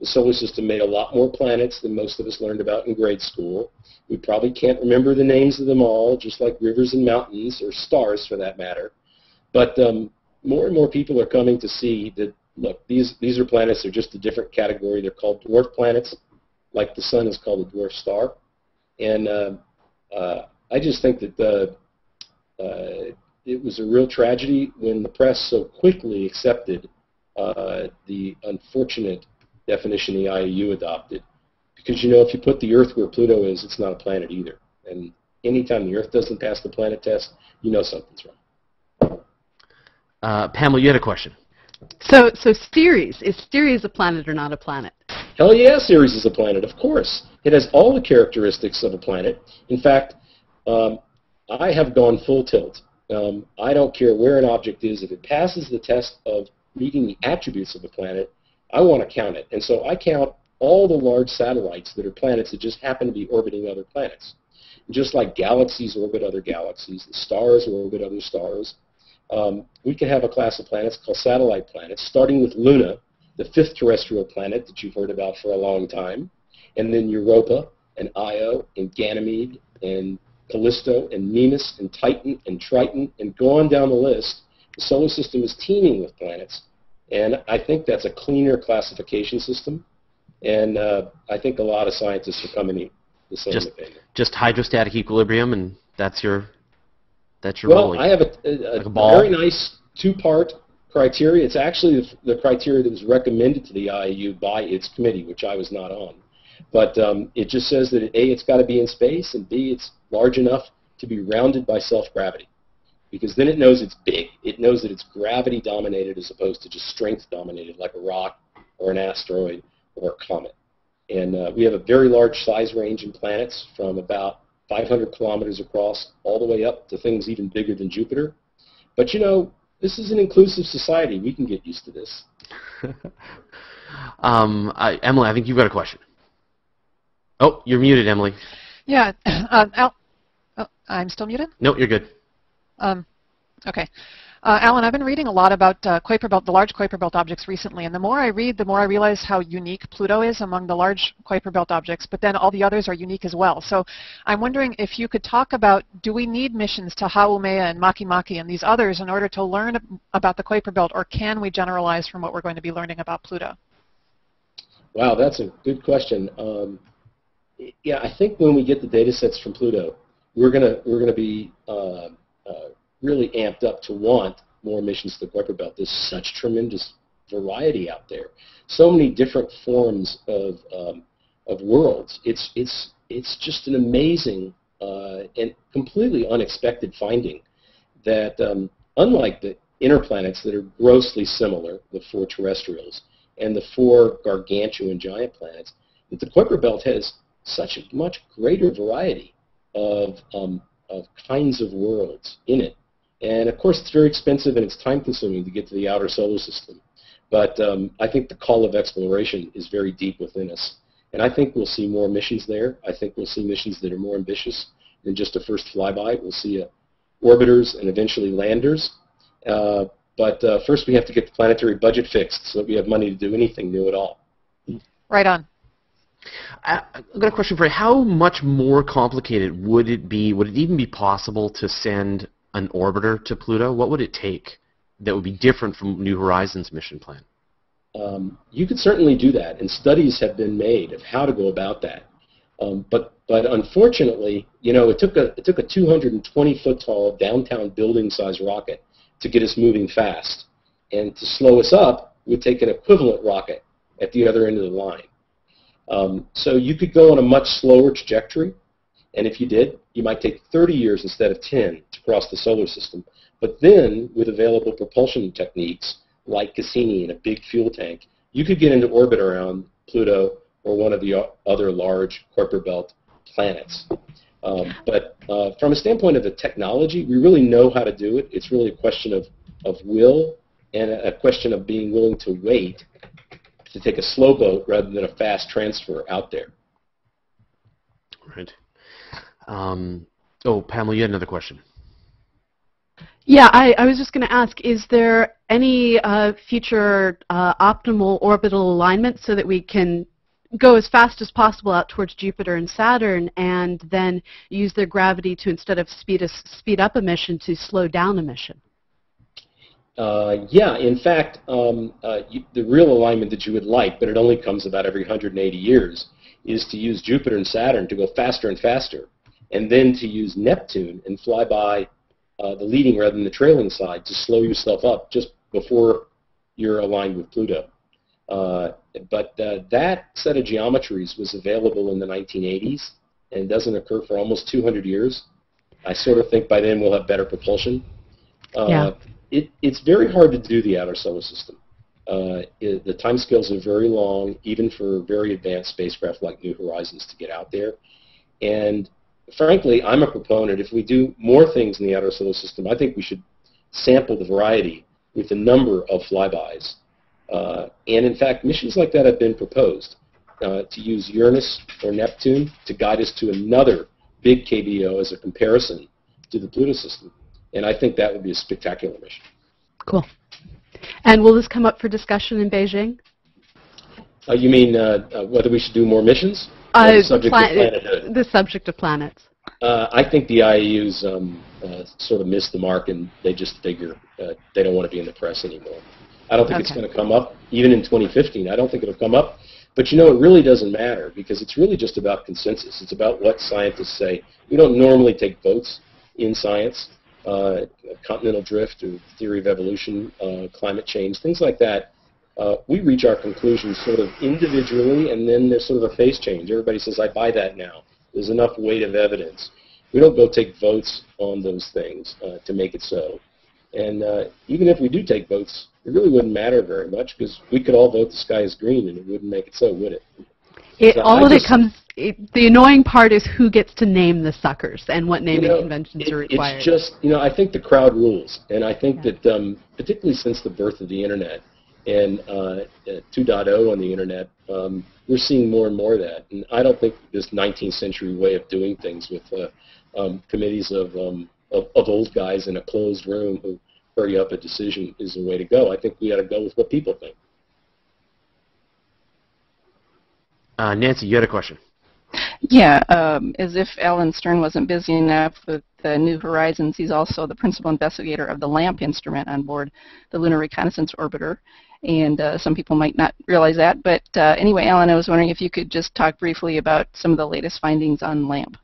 the solar system made a lot more planets than most of us learned about in grade school. We probably can't remember the names of them all, just like rivers and mountains, or stars for that matter. But um, more and more people are coming to see that, look, these, these are planets. They're just a different category. They're called dwarf planets, like the sun is called a dwarf star. And uh, uh, I just think that the, uh, it was a real tragedy when the press so quickly accepted uh, the unfortunate definition the I A U adopted. Because, you know, if you put the Earth where Pluto is, it's not a planet either. And anytime the Earth doesn't pass the planet test, you know something's wrong. Uh, Pamela, you had a question. So, so Ceres, is Ceres a planet or not a planet? Hell yeah, Ceres is a planet, of course. It has all the characteristics of a planet. In fact, um, I have gone full tilt. Um, I don't care where an object is. If it passes the test of reading the attributes of the planet, I want to count it. And so I count all the large satellites that are planets that just happen to be orbiting other planets. And just like galaxies orbit other galaxies, the stars orbit other stars, um, we can have a class of planets called satellite planets, starting with Luna, the fifth terrestrial planet that you've heard about for a long time, and then Europa, and Io, and Ganymede, and Callisto, and Mimas, and Titan, and Triton, and go on down the list. The solar system is teeming with planets, and I think that's a cleaner classification system, and uh, I think a lot of scientists are coming to the same just, opinion. Just hydrostatic equilibrium, and that's your that's your well, role. I have a, a, like a, a very nice two-part criteria. It's actually the, the criteria that was recommended to the I A U by its committee, which I was not on. But um, it just says that, A, it's got to be in space, and B, it's large enough to be rounded by self-gravity. Because then it knows it's big. It knows that it's gravity-dominated as opposed to just strength-dominated, like a rock or an asteroid or a comet. And uh, we have a very large size range in planets from about five hundred kilometers across all the way up to things even bigger than Jupiter. But, you know, this is an inclusive society. We can get used to this. um, I, Emily, I think you've got a question. Oh, you're muted, Emily. Yeah. Um, Al oh, I'm still muted? No, you're good. Um, okay. Uh, Alan, I've been reading a lot about uh, Kuiper Belt, the large Kuiper Belt objects recently, and the more I read, the more I realize how unique Pluto is among the large Kuiper Belt objects, but then all the others are unique as well. So I'm wondering if you could talk about, do we need missions to Haumea and Makemake and these others in order to learn about the Kuiper Belt, or can we generalize from what we're going to be learning about Pluto? Wow, that's a good question. Um, Yeah, I think when we get the data sets from Pluto, we're gonna we're gonna be uh, uh, really amped up to want more missions to the Kuiper Belt. There's such tremendous variety out there, so many different forms of um, of worlds. It's it's it's just an amazing uh, and completely unexpected finding that um, unlike the inner planets that are grossly similar, the four terrestrials and the four gargantuan giant planets, that the Kuiper Belt has such a much greater variety of, um, of kinds of worlds in it. And of course, it's very expensive and it's time-consuming to get to the outer solar system. But um, I think the call of exploration is very deep within us. And I think we'll see more missions there. I think we'll see missions that are more ambitious than just a first flyby. We'll see uh, orbiters and eventually landers. Uh, but uh, first, we have to get the planetary budget fixed so that we have money to do anything new at all. Right on. I've got a question for you. How much more complicated would it be, would it even be possible to send an orbiter to Pluto? What would it take that would be different from New Horizons' mission plan? Um, you could certainly do that, and studies have been made of how to go about that. Um, but, but unfortunately, you know, it took a, it took a two hundred twenty foot tall downtown building-sized rocket to get us moving fast. And to slow us up would take an equivalent rocket at the other end of the line. Um, so you could go on a much slower trajectory, and if you did, you might take thirty years instead of ten to cross the solar system. But then, with available propulsion techniques like Cassini and a big fuel tank, you could get into orbit around Pluto or one of the other large Kuiper Belt planets. Um, but uh, from a standpoint of the technology, we really know how to do it. It's really a question of, of will and a question of being willing to wait to take a slow boat rather than a fast transfer out there. Right. Um, oh, Pamela, you had another question. Yeah, I, I was just going to ask, is there any uh, future uh, optimal orbital alignment so that we can go as fast as possible out towards Jupiter and Saturn and then use their gravity to, instead of speed, us, speed up a mission, to slow down a mission? Uh, yeah, in fact, um, uh, you, the real alignment that you would like, but it only comes about every one hundred eighty years, is to use Jupiter and Saturn to go faster and faster, and then to use Neptune and fly by uh, the leading rather than the trailing side to slow yourself up just before you're aligned with Pluto. Uh, but uh, that set of geometries was available in the nineteen eighties and doesn't occur for almost two hundred years. I sort of think by then we'll have better propulsion. Uh, yeah. It, it's very hard to do the outer solar system. Uh, it, the time scales are very long, even for very advanced spacecraft like New Horizons to get out there. And frankly, I'm a proponent. If we do more things in the outer solar system, I think we should sample the variety with the number of flybys. Uh, and in fact, missions like that have been proposed uh, to use Uranus or Neptune to guide us to another big K B O as a comparison to the Pluto system. And I think that would be a spectacular mission. Cool. And will this come up for discussion in Beijing? Uh, you mean uh, uh, whether we should do more missions? Uh, the, subject of the subject of planets. Uh, I think the I A Us um, uh, sort of missed the mark, and they just figure uh, they don't want to be in the press anymore. I don't think okay. it's going to come up, even in twenty fifteen. I don't think it'll come up. But, you know, it really doesn't matter, because it's really just about consensus. It's about what scientists say. We don't normally take votes in science. Uh, continental drift or theory of evolution, uh, climate change, things like that. Uh, we reach our conclusions sort of individually, and then there's sort of a face change. Everybody says, I buy that now. There's enough weight of evidence. We don't go take votes on those things uh, to make it so. And uh, even if we do take votes, it really wouldn't matter very much, because we could all vote the sky is green, and it wouldn't make it so, would it? It so all of it comes, it, the annoying part is who gets to name the suckers and what naming you know, conventions it, are required. It's just, you know, I think the crowd rules. And I think yeah. that um, particularly since the birth of the Internet, and uh, two point oh on the Internet, um, we're seeing more and more of that. And I don't think this nineteenth century way of doing things with uh, um, committees of, um, of, of old guys in a closed room who hurry up a decision is the way to go. I think we ought to go with what people think. Uh, Nancy, you had a question. Yeah, um, as if Alan Stern wasn't busy enough with the New Horizons, he's also the principal investigator of the LAMP instrument on board the Lunar Reconnaissance Orbiter. And uh, some people might not realize that. But uh, anyway, Alan, I was wondering if you could just talk briefly about some of the latest findings on LAMP.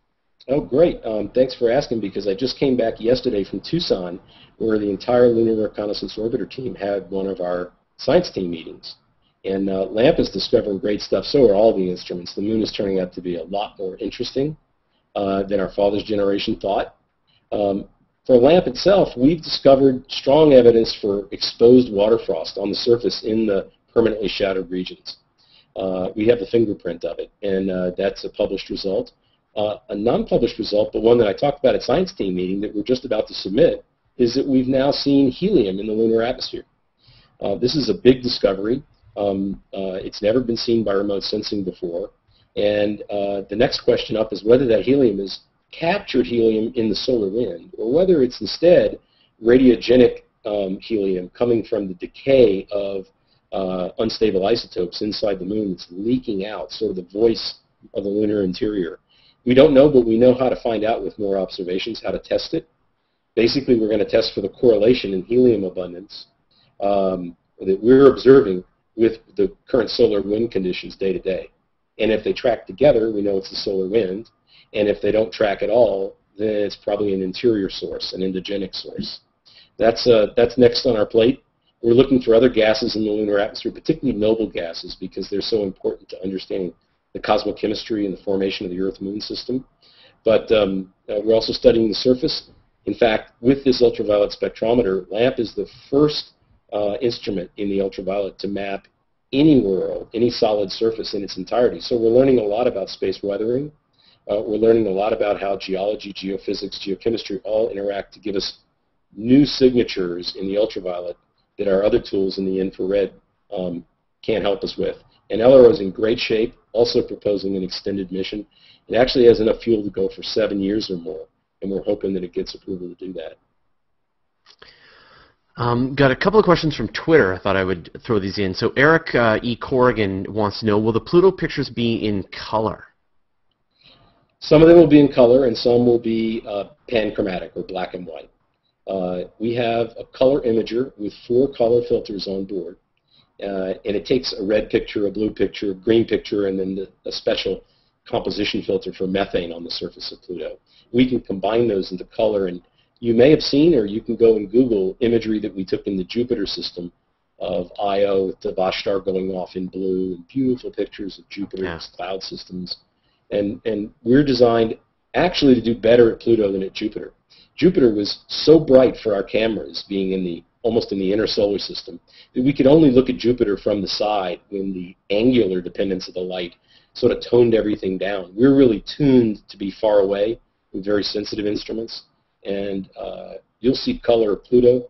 Oh, great. Um, thanks for asking, because I just came back yesterday from Tucson, where the entire Lunar Reconnaissance Orbiter team had one of our science team meetings. And uh, LAMP is discovering great stuff. So are all the instruments. The moon is turning out to be a lot more interesting uh, than our father's generation thought. Um, for LAMP itself, we've discovered strong evidence for exposed water frost on the surface in the permanently shadowed regions. Uh, we have the fingerprint of it, and uh, that's a published result. Uh, a non-published result, but one that I talked about at science team meeting that we're just about to submit, is that we've now seen helium in the lunar atmosphere. Uh, this is a big discovery. Um, uh, it's never been seen by remote sensing before. And uh, the next question up is whether that helium is captured helium in the solar wind, or whether it's instead radiogenic um, helium coming from the decay of uh, unstable isotopes inside the moon that's leaking out, sort of the voice of the lunar interior. We don't know, but we know how to find out with more observations, how to test it. Basically, we're going to test for the correlation in helium abundance um, that we're observing with the current solar wind conditions day to day. And if they track together, we know it's the solar wind. And if they don't track at all, then it's probably an interior source, an endogenic source. That's, uh, that's next on our plate. We're looking for other gases in the lunar atmosphere, particularly noble gases, because they're so important to understanding the cosmochemistry and the formation of the Earth-Moon system. But um, uh, we're also studying the surface. In fact, with this ultraviolet spectrometer, LAMP is the first Uh, instrument in the ultraviolet to map any world, any solid surface in its entirety. So we're learning a lot about space weathering. Uh, we're learning a lot about how geology, geophysics, geochemistry all interact to give us new signatures in the ultraviolet that our other tools in the infrared um, can't help us with. And L R O is in great shape, also proposing an extended mission. It actually has enough fuel to go for seven years or more, and we're hoping that it gets approval to do that. Um, got a couple of questions from Twitter. I thought I would throw these in. So Eric uh, E. Corrigan wants to know, will the Pluto pictures be in color? Some of them will be in color, and some will be uh, panchromatic, or black and white. Uh, we have a color imager with four color filters on board, uh, and it takes a red picture, a blue picture, a green picture, and then the, a special composition filter for methane on the surface of Pluto. We can combine those into color, and you may have seen, or you can go and Google imagery that we took in the Jupiter system of Io with the Vashtar going off in blue, and beautiful pictures of Jupiter's yeah. cloud systems. And, and we're designed actually to do better at Pluto than at Jupiter. Jupiter was so bright for our cameras, being in the, almost in the inner solar system, that we could only look at Jupiter from the side when the angular dependence of the light sort of toned everything down. We're really tuned to be far away with very sensitive instruments. And uh, you'll see color of Pluto.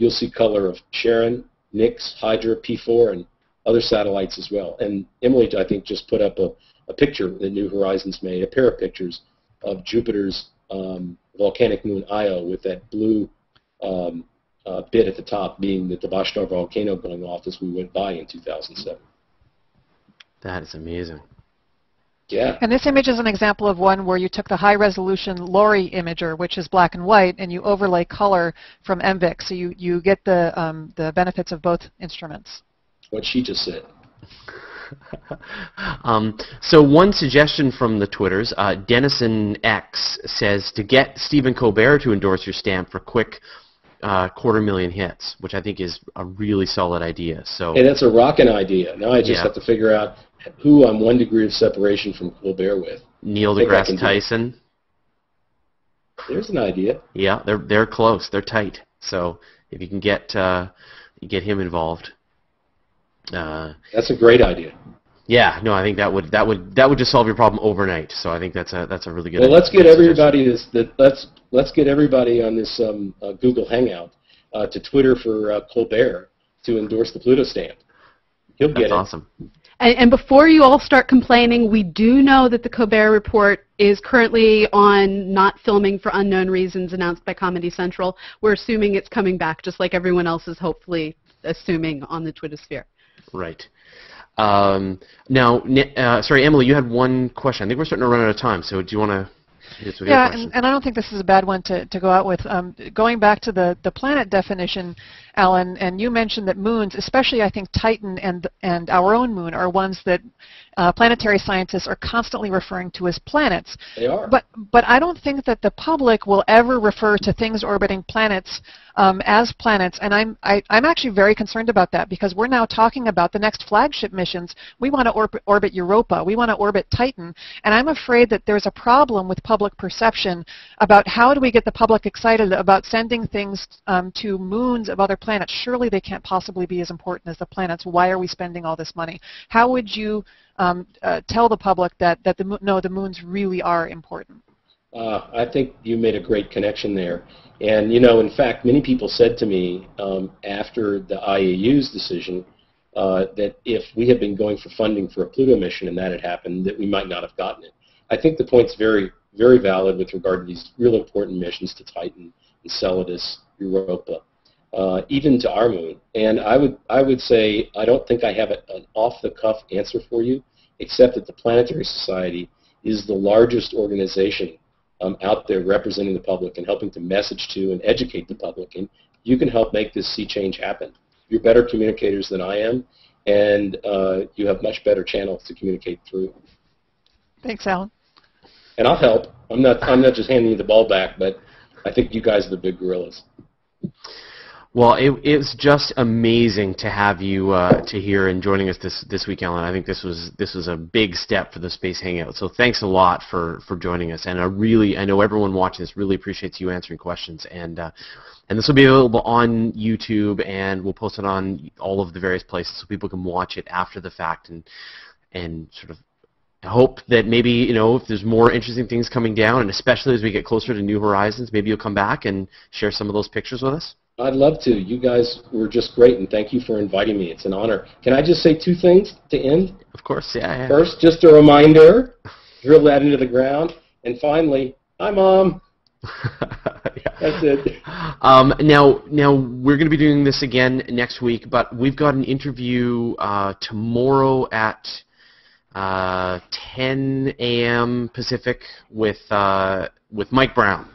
you'll see color of Charon, Nix, Hydra, P four, and other satellites as well. And Emily, I think, just put up a, a picture that New Horizons made, a pair of pictures of Jupiter's um, volcanic moon Io with that blue um, uh, bit at the top being the Debashtar volcano going off as we went by in two thousand seven. That is amazing. Yeah. And this image is an example of one where you took the high-resolution LORI imager, which is black and white, and you overlay color from M V I C, so you, you get the, um, the benefits of both instruments. What she just said. um, so one suggestion from the Twitters, uh, Denison X says to get Stephen Colbert to endorse your stamp for quick uh, quarter million hits, which I think is a really solid idea. So. Hey, that's a rockin' idea. Now I just yeah. have to figure out who I'm one degree of separation from Colbert with. Neil deGrasse Tyson. There's an idea. Yeah, they're they're close. They're tight. So if you can get uh, get him involved. Uh, that's a great idea. Yeah, no, I think that would that would that would just solve your problem overnight. So I think that's a that's a really good. Well, let's get everybody this. That, let's let's get everybody on this um, uh, Google Hangout uh, to Twitter for uh, Colbert to endorse the Pluto stamp. He'll get it. That's awesome. And, and before you all start complaining, we do know that the Colbert Report is currently on not filming for unknown reasons announced by Comedy Central. We're assuming it's coming back, just like everyone else is hopefully assuming on the Twitter sphere. Right. Um, now, uh, sorry, Emily, you had one question. I think we're starting to run out of time, so do you want to... Yeah, and, and I don't think this is a bad one to, to go out with. Um, going back to the, the planet definition, Alan, and you mentioned that moons, especially I think Titan and, and our own moon, are ones that uh, planetary scientists are constantly referring to as planets. They are. But, but I don't think that the public will ever refer to things orbiting planets um, as planets, and I'm, I, I'm actually very concerned about that because we're now talking about the next flagship missions. We want to orb orbit Europa. We want to orbit Titan, and I'm afraid that there's a problem with public public perception about how do we get the public excited about sending things um, to moons of other planets. Surely they can't possibly be as important as the planets. Why are we spending all this money? How would you um, uh, tell the public that, that the, no, the moons really are important? Uh, I think you made a great connection there. And, you know, in fact, many people said to me um, after the I A U's decision uh, that if we had been going for funding for a Pluto mission and that had happened, that we might not have gotten it. I think the point's very... very valid with regard to these real important missions to Titan, Enceladus, Europa, uh, even to our moon. And I would, I would say I don't think I have a, an off-the-cuff answer for you, except that the Planetary Society is the largest organization um, out there representing the public and helping to message to and educate the public. And you can help make this sea change happen. You're better communicators than I am, and uh, you have much better channels to communicate through. Thanks, Alan. And I'll help. I'm not, I'm not just handing you the ball back, but I think you guys are the big gorillas. Well, it, it's just amazing to have you uh, to here and joining us this, this week, Alan. I think this was, this was a big step for the Space Hangout. So thanks a lot for, for joining us. And I really, I know everyone watching this really appreciates you answering questions. And, uh, and this will be available on YouTube, and we'll post it on all of the various places so people can watch it after the fact and, and sort of I hope that maybe, you know, if there's more interesting things coming down, and especially as we get closer to New Horizons, maybe you'll come back and share some of those pictures with us. I'd love to. You guys were just great, and thank you for inviting me. It's an honor. Can I just say two things to end? Of course, yeah. yeah. First, just a reminder, drill that into the ground. And finally, hi, Mom. Yeah. That's it. Um, now, now we're going to be doing this again next week, but we've got an interview uh, tomorrow at... Uh, ten A M Pacific with uh, with Mike Brown,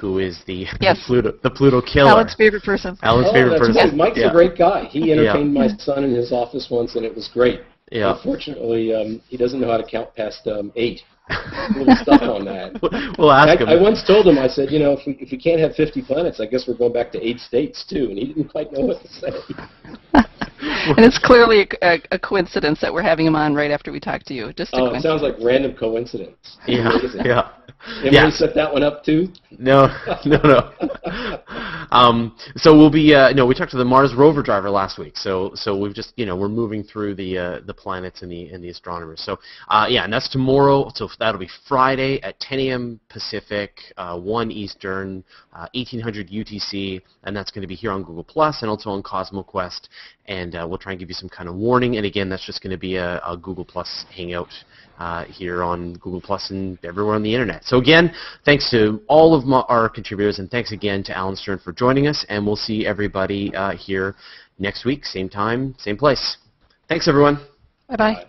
who is the, yes. the Pluto the Pluto killer. Alan's favorite person. Alan's oh, favorite person. Right. Mike's yeah. a great guy. He entertained yeah. my son in his office once, and it was great. Yeah. Unfortunately, um, he doesn't know how to count past um, eight. A little stuck on that. We'll ask I, him. I once told him, I said, you know, if we, if we can't have fifty planets, I guess we're going back to eight states too, and he didn't quite know what to say. And it's clearly a, a coincidence that we're having him on right after we talk to you. Just a oh, it sounds like random coincidence. Yeah, yeah. Emily yeah. set that one up too? No, no, no. Um, so we'll be uh, no, we talked to the Mars rover driver last week. So so we've just you know we're moving through the uh, the planets and the and the astronomers. So uh, yeah, and that's tomorrow. So that'll be Friday at ten A M Pacific, uh, one Eastern, uh, eighteen hundred U T C, and that's going to be here on Google Plus and also on CosmoQuest. And uh, we'll try and give you some kind of warning. And again, that's just going to be a, a Google Plus hangout uh, here on Google Plus and everywhere on the internet. So again, thanks to all of my, our contributors, and thanks again to Alan Stern for joining us. And we'll see everybody uh, here next week, same time, same place. Thanks, everyone. Bye-bye. Bye.